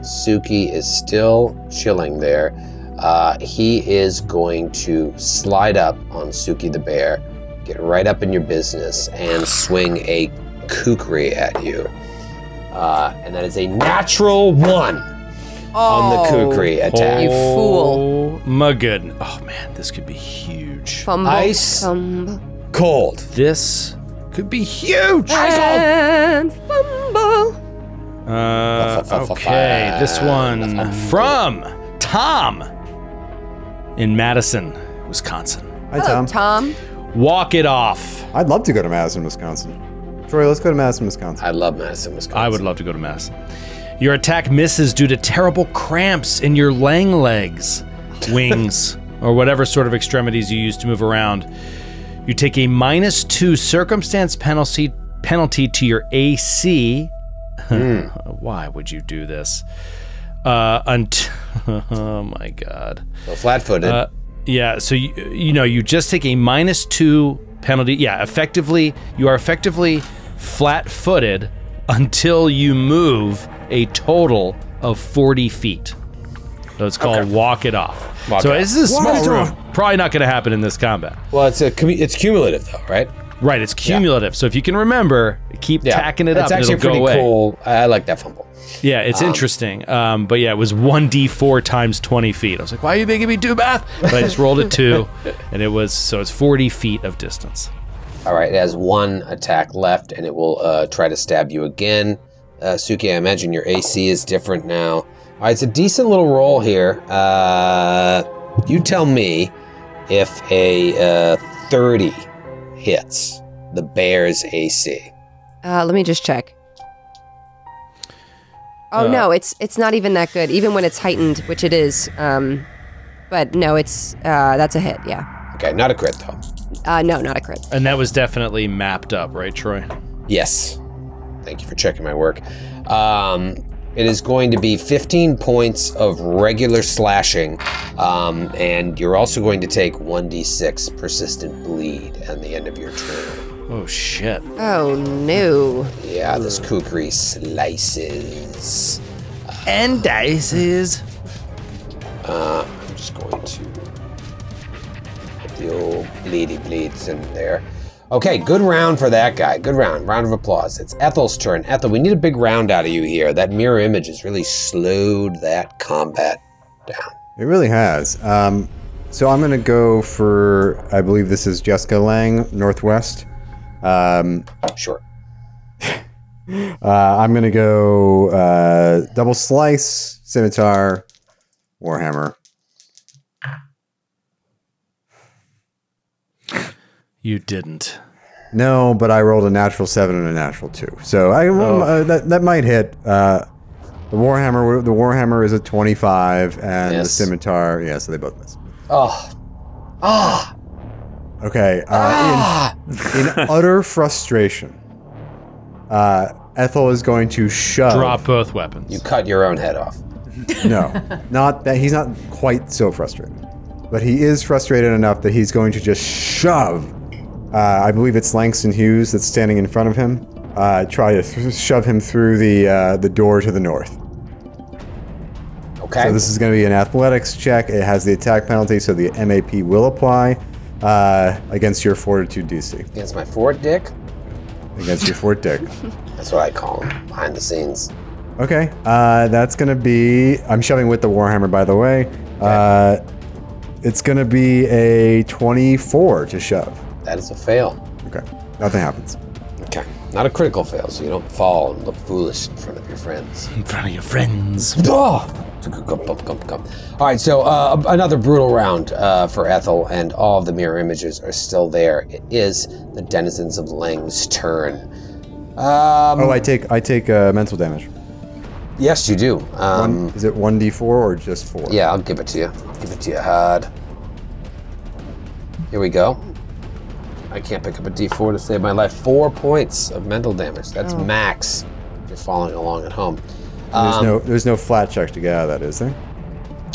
Suki is still chilling there. Uh, he is going to slide up on Suki the bear. Get right up in your business and swing a kukri at you. Uh, and that is a natural one oh, on the kukri attack. Oh, you fool. My goodness. Oh, man, this could be huge. Fumble. Ice fumble. Cold. This could be huge. And fumble. Uh, okay, this one from Tom in Madison, Wisconsin. Hi, Tom. Hello, Tom. Walk it off. I'd love to go to Madison, Wisconsin. Troy, let's go to Madison, Wisconsin. I love Madison, Wisconsin. I would love to go to Madison. Your attack misses due to terrible cramps in your lang legs, wings, or whatever sort of extremities you use to move around. You take a minus two circumstance penalty penalty to your A C. Mm. Why would you do this? Uh, unt oh my God. Well, flat-footed. Uh, Yeah, so you, you know, you just take a minus two penalty. Yeah, effectively, you are effectively flat-footed until you move a total of forty feet. So it's called okay. walk it off. Walk so off. This is a small room. Probably not going to happen in this combat. Well, it's a it's cumulative though, right? Right, it's cumulative. Yeah. So if you can remember, keep yeah. tacking it it's up. It's actually and it'll pretty go away. cool. I like that fumble. Yeah, it's um, interesting. Um, but yeah, it was one d four times twenty feet. I was like, why are you making me do math? But I just rolled a two, and it was, so it's forty feet of distance. All right, it has one attack left, and it will uh, try to stab you again. Uh, Suki, I imagine your A C is different now. All right, it's a decent little roll here. Uh, you tell me if a uh, thirty hits the bear's A C. Uh, let me just check. Oh, uh, no, it's it's not even that good, even when it's heightened, which it is. Um, but no, it's uh, that's a hit, yeah. Okay, not a crit, though. Uh, no, not a crit. And that was definitely mapped up, right, Troy? Yes. Thank you for checking my work. Um, it is going to be fifteen points of regular slashing, um, and you're also going to take one d six persistent bleed at the end of your turn. Oh, shit. Oh, no. Yeah, this kukri slices. Uh, and dices. Uh, I'm just going to put the old bleedy bleeds in there. Okay, good round for that guy. Good round. Round of applause. It's Ethel's turn. Ethel, we need a big round out of you here. That mirror image has really slowed that combat down. It really has. Um, so I'm going to go for, I believe this is Jessica Lang, Northwest. Um, sure. uh, I'm going to go uh, double slice, scimitar, warhammer. You didn't. No, but I rolled a natural seven and a natural two, so I oh. uh, that that might hit. Uh, the warhammer, the warhammer is a twenty-five, and yes. the scimitar, yeah. So they both miss. Oh, ah. Oh. Okay, uh, ah! in, in utter frustration, uh, Ethel is going to shove... Drop both weapons. You cut your own head off. No, not that. He's not quite so frustrated. But he is frustrated enough that he's going to just shove, uh, I believe it's Langston Hughes that's standing in front of him, uh, try to th shove him through the, uh, the door to the north. Okay. So this is going to be an athletics check. It has the attack penalty, so the M A P will apply. Uh, against your fortitude D C. Against my fort dick? Against your fort dick. That's what I call him, behind the scenes. Okay, uh, that's gonna be, I'm shoving with the warhammer, by the way. Okay. Uh, it's gonna be a twenty-four to shove. That is a fail. Okay, nothing happens. Okay, not a critical fail, so you don't fall and look foolish in front of your friends. In front of your friends. Oh! All right, so uh, another brutal round uh, for Ethel, and all of the mirror images are still there. It is the Denizens of Leng's turn. Um, oh, I take I take uh, mental damage. Yes, you do. Um, one, is it one d four or just four? Yeah, I'll give it to you. I'll give it to you hard. Here we go. I can't pick up a d four to save my life. Four points of mental damage. That's oh. max. If you're following along at home. There's um, no, there's no flat check to get out of that, is there?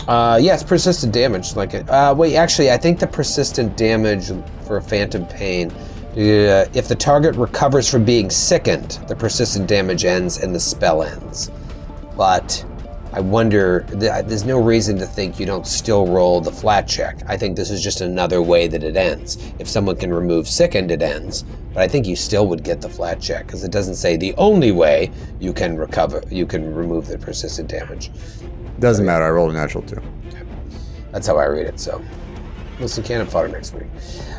Uh, yeah, it's persistent damage. Like, it, uh, wait, actually, I think the persistent damage for Phantom Pain, uh, if the target recovers from being sickened, the persistent damage ends and the spell ends. But I wonder, th there's no reason to think you don't still roll the flat check. I think this is just another way that it ends. If someone can remove sickened, it ends. But I think you still would get the flat check, because it doesn't say the only way you can recover, you can remove the persistent damage. Doesn't matter, I rolled a natural two. Okay. That's how I read it, so. Listen, cannon fodder next week.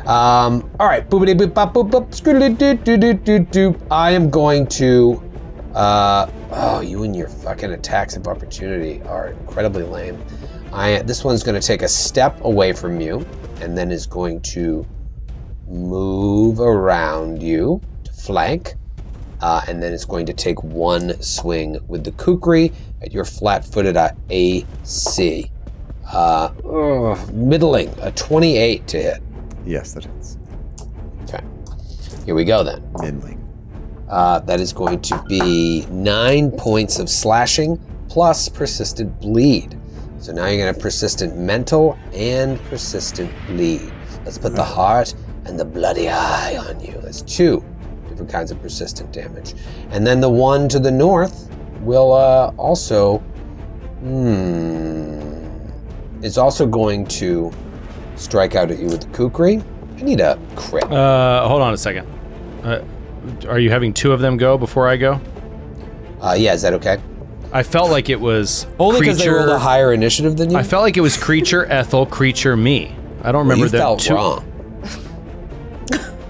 Um, all right, boopity boop bop boop boop, scroodity doop doop doop doop. I am going to, uh, oh, you and your fucking attacks of opportunity are incredibly lame. I, this one's gonna take a step away from you, and then is going to move around you to flank, uh, and then it's going to take one swing with the kukri at your flat-footed A C. Uh, ugh, middling, a twenty-eight to hit. Yes, that hits. Okay, here we go then. Middling. Uh, that is going to be nine points of slashing plus persistent bleed. So now you're gonna have persistent mental and persistent bleed. Let's put the heart and the bloody eye on you. That's two different kinds of persistent damage. And then the one to the north will uh, also, hmm, it's also going to strike out at you with the kukri. I need a crit. Uh, hold on a second. Uh, are you having two of them go before I go? Uh, yeah, is that okay? I felt like it was only because they rolled a higher initiative than you? I felt like it was creature, Ethel, creature, me. I don't remember well, you that. Felt two wrong.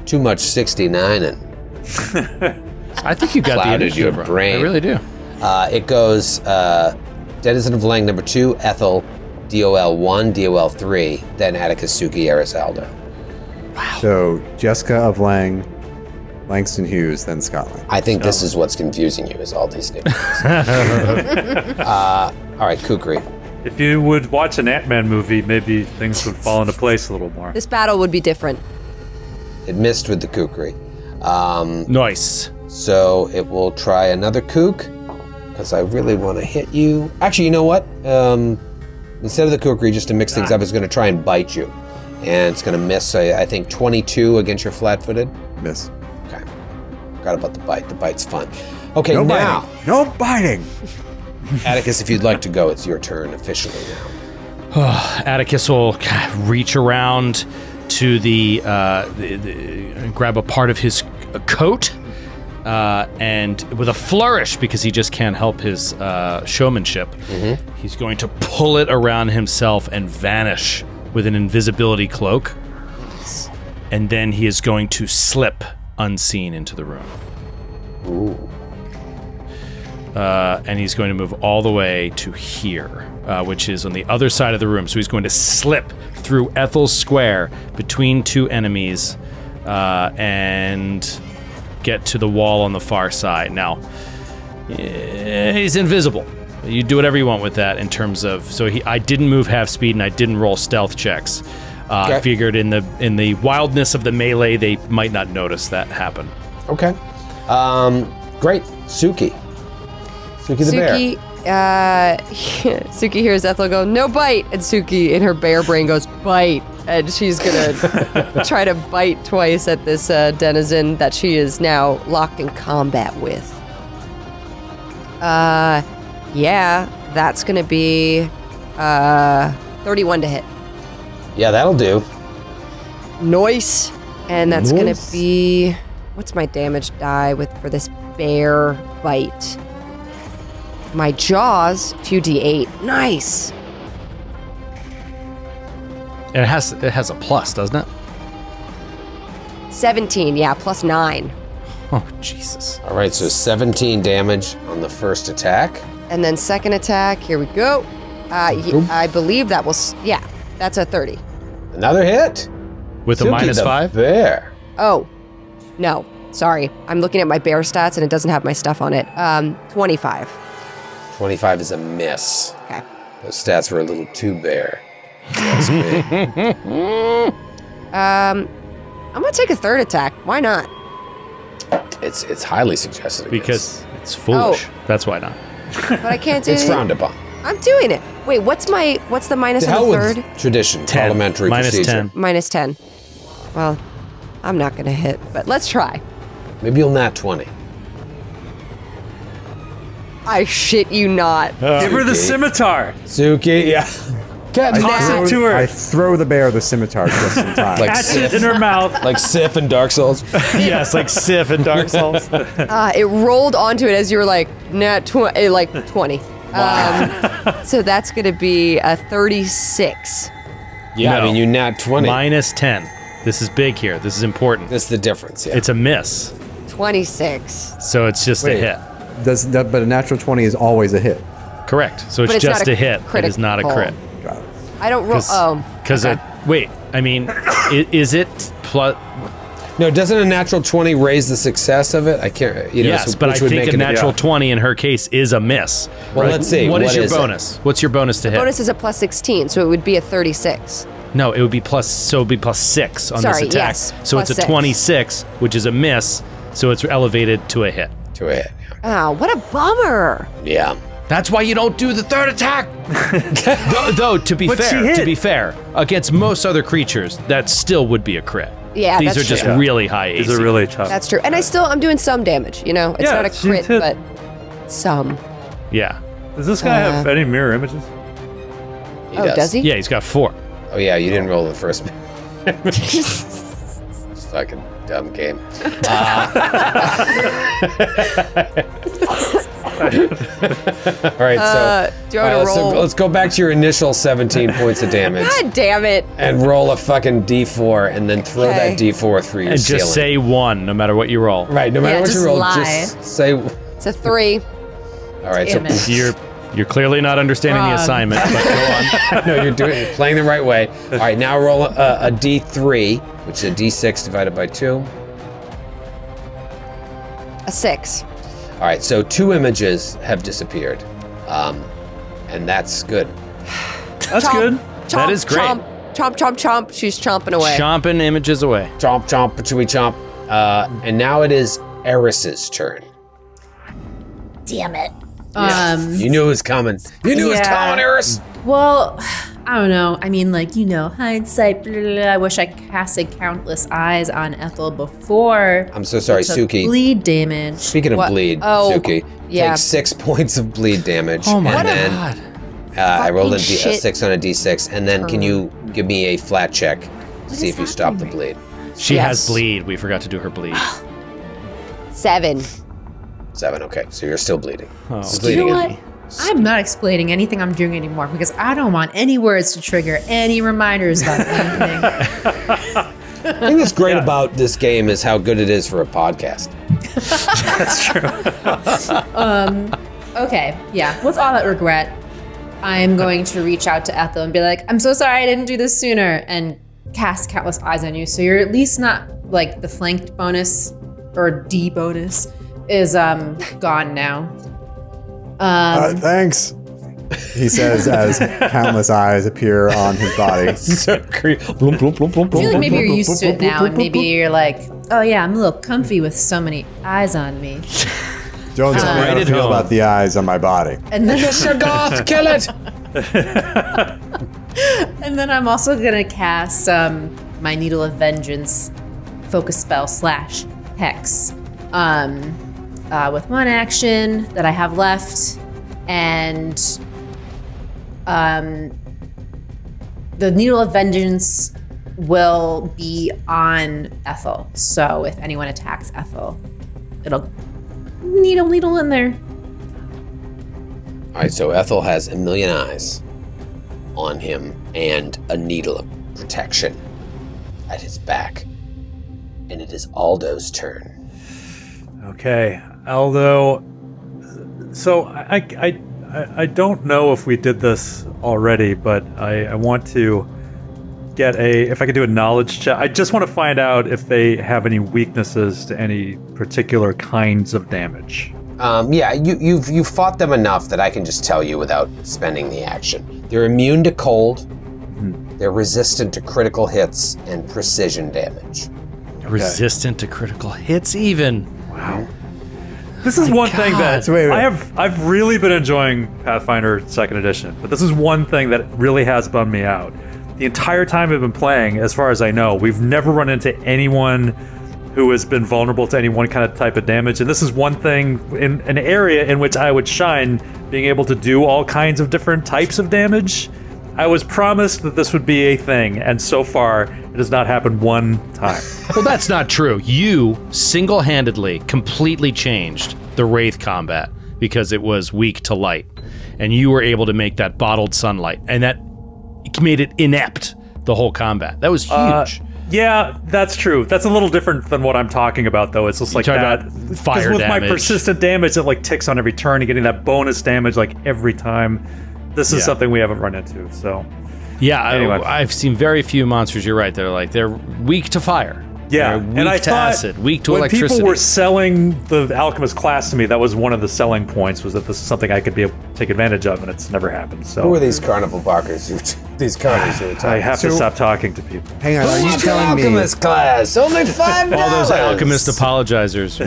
Too much sixty-nine and I think you got clouded the your wrong. Brain. I really do. Uh, it goes uh, Denizen of Leng number two, Ethel, D O L one, D O L three, then Atticus Suki, Eris, Aldo. Wow. So Jessica of Leng, Langston Hughes, then Scotland. I think oh. this is what's confusing you, is all these nicknames. uh, all right, Kukri. If you would watch an Ant-Man movie, maybe things would fall into place a little more. This battle would be different. It missed with the Kukri. Um, nice. So it will try another Kook, because I really want to hit you. Actually, you know what? Um, instead of the Kukri, just to mix things ah. up, it's going to try and bite you. And it's going to miss, I, I think, twenty-two against your flat-footed. Miss. Okay. Forgot about the bite. The bite's fun. Okay, no now. Biting. No biting. Atticus, if you'd like to go, it's your turn officially now. Atticus will reach around to the, uh, the, the grab a part of his coat, uh, and with a flourish, because he just can't help his uh, showmanship, mm-hmm. he's going to pull it around himself and vanish with an invisibility cloak, and then he is going to slip unseen into the room. Ooh. Uh, and he's going to move all the way to here, uh, which is on the other side of the room. So he's going to slip through Ethel's square between two enemies uh, and get to the wall on the far side. Now, he's invisible. You do whatever you want with that in terms of... So he, I didn't move half speed and I didn't roll stealth checks. Uh, okay. I figured in the, in the wildness of the melee, they might not notice that happen. Okay. Um, great. Suki. Suki the Suki, bear. Uh, Suki hears Ethel go, no bite! And Suki in her bear brain goes, bite! And she's gonna try to bite twice at this uh, denizen that she is now locked in combat with. Uh, yeah, that's gonna be uh, thirty-one to hit. Yeah, that'll do. Nice. And that's nice. Gonna be, what's my damage die with for this bear bite? My jaws, two d eight. Nice. And it has it has a plus, doesn't it? seventeen, yeah, plus nine. Oh, Jesus. All right, so seventeen damage on the first attack. And then second attack, here we go. Uh, he, I believe that will, yeah, that's a thirty. Another hit. With Suki a minus five? There. Oh, no, sorry. I'm looking at my bear stats and it doesn't have my stuff on it. Um, twenty-five. twenty-five is a miss. Okay. Those stats were a little too bare. um, I'm gonna take a third attack. Why not? It's it's highly suggested against. Because it's foolish. Oh. That's why not. But I can't do it. It's frowned upon. I'm doing it. Wait, what's my what's the minus the on the third? Tradition, ten. Parliamentary minus procedure. ten. Minus ten. Well, I'm not gonna hit, but let's try. Maybe you'll nat twenty. I shit you not. Uh, Give her the scimitar. Suki, yeah. Toss it to her. I throw the bear the scimitar just in time. Like Catch Sif. It in her mouth. Like Sif in Dark Souls. Yes, like Sif in Dark Souls. Uh, it rolled onto it as you were like, nah, tw like twenty. Wow. Um, so that's going to be a thirty-six. Yeah, no. I mean, you nat twenty. Minus ten. This is big here. This is important. That's the difference, yeah. It's a miss. twenty-six. So it's just Wait. a hit. Does that, but a natural twenty is always a hit. Correct. So it's, it's just a, a hit. Critical. It is not a crit. Got it. I don't roll. Cause, oh. Because okay. wait, I mean, is it plus? No, doesn't a natural twenty raise the success of it? I can't. You know, yes, so, but I think a natural twenty in her case is a miss. Well, right? Let's see. What, what is, is your bonus? It? What's your bonus to the hit? Bonus is a plus sixteen, so it would be a thirty-six. No, it would be plus. So it would be plus six on Sorry, this attack. Yes, so plus it's a twenty-six, six. Which is a miss. So it's elevated to a hit. To a hit. Oh, what a bummer. Yeah. That's why you don't do the third attack. though, though, to be but fair, to be fair, against most other creatures, that still would be a crit. Yeah, These that's are just true. really high These A C. Are really tough. That's true. And I still, I'm doing some damage, you know? It's yeah, not a crit, but some. Yeah. Does this guy uh, have any mirror images? He oh, does. does he? Yeah, he's got four. Oh yeah, you didn't roll the first mirror. Fucking dumb game. Uh, All right, uh, so, do you want uh, to roll? So let's go back to your initial seventeen points of damage. God damn it! And roll a fucking D four, and then throw okay. that D four through your and ceiling. And just say one, no matter what you roll. Right, no matter yeah, what you roll, lie. just say. It's a three. All right, damn so it. you're you're clearly not understanding Wrong. the assignment. But go on. No, you're doing you're playing the right way. All right, now roll a, a D three. Which is a D six divided by two. A six. All right, so two images have disappeared, um, and that's good. That's chomp, good. Chomp, that is great. Chomp, chomp, chomp, chomp. She's chomping away. Chomping images away. Chomp, chomp, patooey, chomp. Uh, and now it is Eris's turn. Damn it. Yeah. Um, you knew it was coming. You knew yeah. it was coming, Eris. Well, I don't know. I mean, like, you know, hindsight. Blah, blah, blah. I wish I casted Countless Eyes on Ethel before. I'm so sorry, Suki. Bleed damage. Speaking of what? bleed, oh, Suki yeah. takes six points of bleed damage. Oh my and then, god! Uh, I rolled a, d a six on a d six, and then oh. can you give me a flat check to see if you stop the bleed? She yes. has bleed. We forgot to do her bleed. Seven. Seven. Okay, so you're still bleeding. Oh. Still you bleeding know what? Again. I'm not explaining anything I'm doing anymore because I don't want any words to trigger any reminders about anything. I think what's great yeah. about this game is how good it is for a podcast. That's true. um, okay, yeah. With all that regret, I'm going to reach out to Ethel and be like, I'm so sorry I didn't do this sooner, and cast Countless Eyes on you. So you're at least not, like, the flanked bonus or D bonus is um, gone now. Um, uh, thanks, he says as countless eyes appear on his body. So creepy. I feel like maybe you're used to it now, and maybe you're like, oh yeah, I'm a little comfy with so many eyes on me. Don't tell me how to feel about the eyes on my body. And then Mister Goth, kill it! And then I'm also going to cast um, my Needle of Vengeance focus spell slash hex. Um... Uh, with one action that I have left, and um, the Needle of Vengeance will be on Ethel. So if anyone attacks Ethel, it'll needle needle in there. All right, so Ethel has a million eyes on him and a needle of protection at his back. And it is Aldo's turn. Okay. Aldo, so I, I, I don't know if we did this already, but I, I want to get a, if I could do a knowledge check. I just want to find out if they have any weaknesses to any particular kinds of damage. Um, yeah, you, you've, you've fought them enough that I can just tell you without spending the action. They're immune to cold, mm-hmm. they're resistant to critical hits and precision damage. Okay. Resistant to critical hits even? Wow. This is My one God. thing that wait, wait. I have, I've really been enjoying Pathfinder second edition, but this is one thing that really has bummed me out. The entire time I've been playing, as far as I know, we've never run into anyone who has been vulnerable to any one kind of type of damage, and this is one thing, in an area in which I would shine, being able to do all kinds of different types of damage. I was promised that this would be a thing, and so far, it has not happened one time. Well, that's not true. You single-handedly completely changed the Wraith combat because it was weak to light, and you were able to make that bottled sunlight, and that made it inept, the whole combat. That was huge. Uh, yeah, that's true. That's a little different than what I'm talking about, though. It's just like that. Fire damage. Because with my persistent damage, it like ticks on every turn and getting that bonus damage like every time. This is yeah. something we haven't run into, so. Yeah, anyway. I, I've seen very few monsters, you're right, they're like, they're weak to fire. Yeah, weak and I to thought acid, weak to when electricity. People were selling the Alchemist class to me, that was one of the selling points, was that this is something I could be able to take advantage of, and it's never happened, so. Who are these carnival barkers? These carnies who I have so, to stop talking to people. Hang on, are you telling Alchemist me? Alchemist class, only five dollars! All those Alchemist apologizers.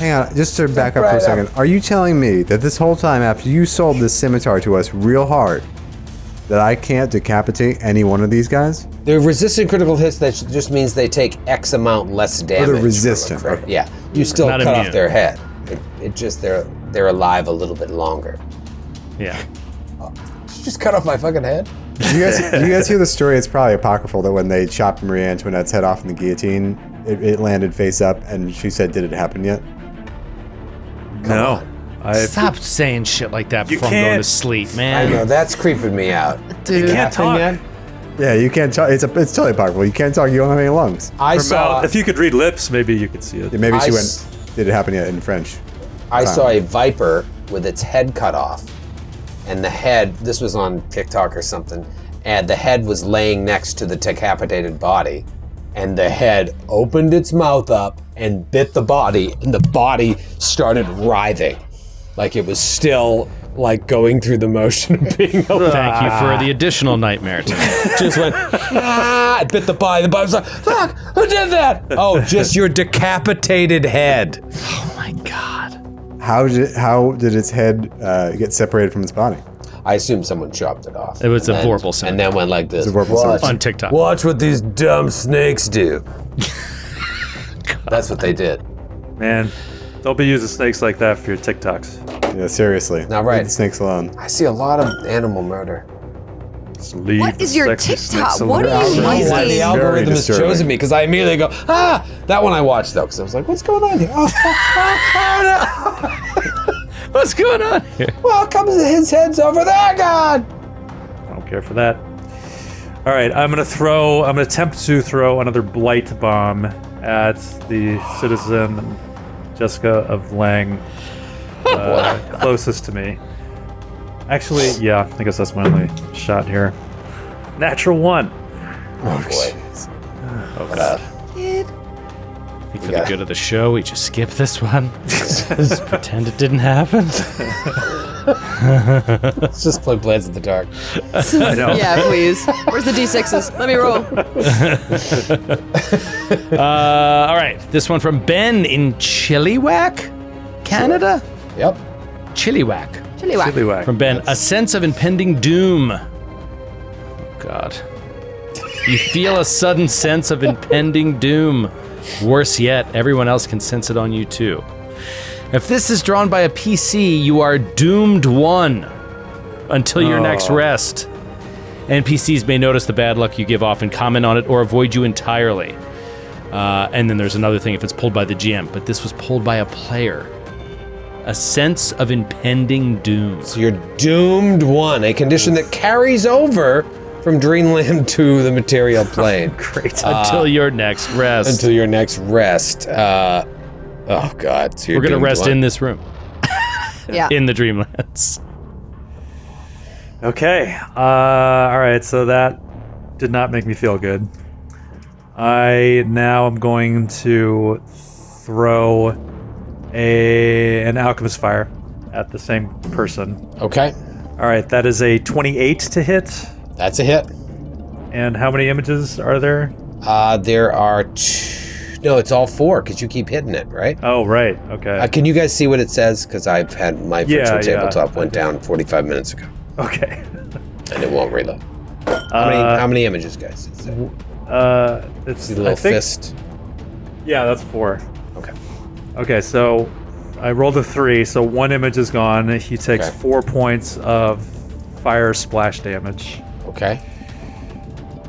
Hang on, just to back up right for a second. Up. Are you telling me that this whole time after you sold this scimitar to us real hard, that I can't decapitate any one of these guys? They're resistant critical hits, that just means they take X amount less damage. Oh, they're resistant. Right. Yeah, you still Not cut immune. off their head. It, it just, they're, they're alive a little bit longer. Yeah. Oh, did you just cut off my fucking head? Do you, guys, do you guys hear the story? It's probably apocryphal that when they chopped Marie Antoinette's head off in the guillotine, it, it landed face up and she said, did it happen yet? Come no. I, Stop saying shit like that before I'm going to sleep, man. I know, that's creeping me out. Dude, you can't talk. Yet? Yeah, you can't talk. It's, a, it's totally possible. You can't talk. You don't have any lungs. I Her saw... Mouth, if you could read lips, maybe you could see it. Yeah, maybe I she went, did it happen yet in French? I saw a viper with its head cut off. And the head, this was on TikTok or something, and the head was laying next to the decapitated body. And the head opened its mouth up and bit the body, and the body started writhing. Like it was still like going through the motion of being alive. Thank you for the additional nightmare. Just went, ah, I bit the body. The body was like, fuck, who did that? Oh, just your decapitated head. Oh my God. How did, how did its head uh, get separated from its body? I assume someone chopped it off. It was a vorpal sound. And then went like this. It's a vorpal sound. On TikTok. Watch what these dumb snakes do. That's what they did. Man, don't be using snakes like that for your TikToks. Yeah, seriously. Not right. Leave the snakes alone. I see a lot of animal murder. Leave what is your TikTok? What are you using? Why the algorithm has chosen me, because I immediately go, ah! That one I watched, though, because I was like, what's going on here? Oh, oh, no. What's going on here? Well, it comes his head's over there, God! I don't care for that. All right, I'm gonna throw, I'm gonna attempt to throw another blight bomb at the citizen, Jessica of Leng, uh, closest to me. Actually, yeah, I guess that's my only shot here. Natural one. Oh, boy. Oh, God. Kid. I think for the good of the show, we just skip this one. Just pretend it didn't happen. Let's just play Blades in the Dark. I know. Yeah, please. Where's the D sixes? Let me roll. uh, all right, this one from Ben in Chilliwack, Canada. Sure. Yep. Chilliwack. Chilliwack. Chilliwack. From Ben, that's... a sense of impending doom. Oh, God. You feel a sudden sense of impending doom. Worse yet, everyone else can sense it on you too. If this is drawn by a P C, you are doomed one until your oh. next rest. N P Cs may notice the bad luck you give off and comment on it or avoid you entirely. Uh, and then there's another thing if it's pulled by the G M, but this was pulled by a player. A sense of impending doom. So you're doomed one, a condition that carries over from Dreamland to the material plane. Great. Uh, until your next rest. Until your next rest. Uh, oh, God. So we're going to rest one. in this room. Yeah. In the Dreamlands. Okay. Uh, all right. So that did not make me feel good. I now am going to throw a an Alchemist Fire at the same person. Okay. All right. That is a twenty-eight to hit. That's a hit. And how many images are there? Uh, there are two. No, it's all four because you keep hitting it, right? Oh, right. Okay. Uh, can you guys see what it says? Because I've had my virtual yeah, tabletop yeah. went down forty-five minutes ago. Okay. And it won't reload. How, uh, many, how many images, guys? Is it? Uh, it's see the little I think, fist. Yeah, that's four. Okay. Okay, so I rolled a three, so one image is gone. He takes okay. four points of fire splash damage. Okay.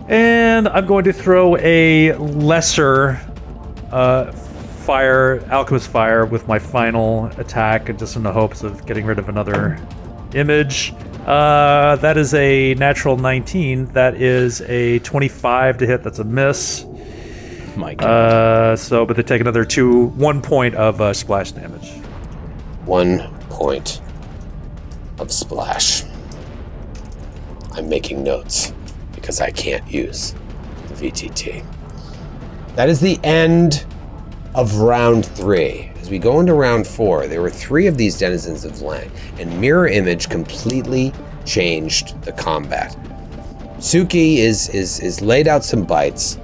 And I'm going to throw a lesser uh, fire, Alchemist Fire, with my final attack, just in the hopes of getting rid of another image. Uh, that is a natural nineteen. That is a twenty-five to hit. That's a miss. My God. Uh, so, but they take another two, one point of uh, splash damage. One point of splash. I'm making notes because I can't use the V T T. That is the end of round three. As we go into round four, there were three of these denizens of Leng, and Mirror Image completely changed the combat. Suki is is is laid out some bites.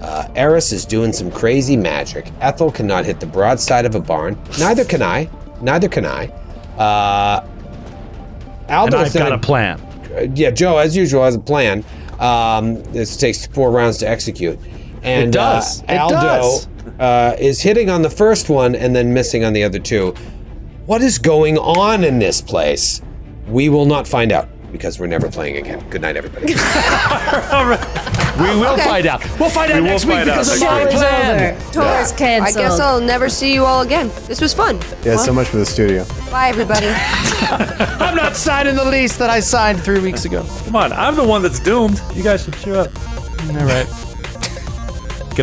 Uh, Eris is doing some crazy magic. Ethel cannot hit the broadside of a barn. Neither can I. Neither can I. Uh, Aldo and I've got a plan. Yeah, Joe, as usual, has a plan. Um, this takes four rounds to execute. And it does. Uh, Aldo it does. Uh, is hitting on the first one and then missing on the other two. What is going on in this place? We will not find out because we're never playing again. Good night, everybody. we will okay. find out. We'll find out we next week because of my plan. Tour's canceled. I guess I'll never see you all again. This was fun. Yeah, huh? So much for the studio. Bye, everybody. I'm not signing the lease that I signed three weeks ago. Come on, I'm the one that's doomed. You guys should cheer up. All right. Good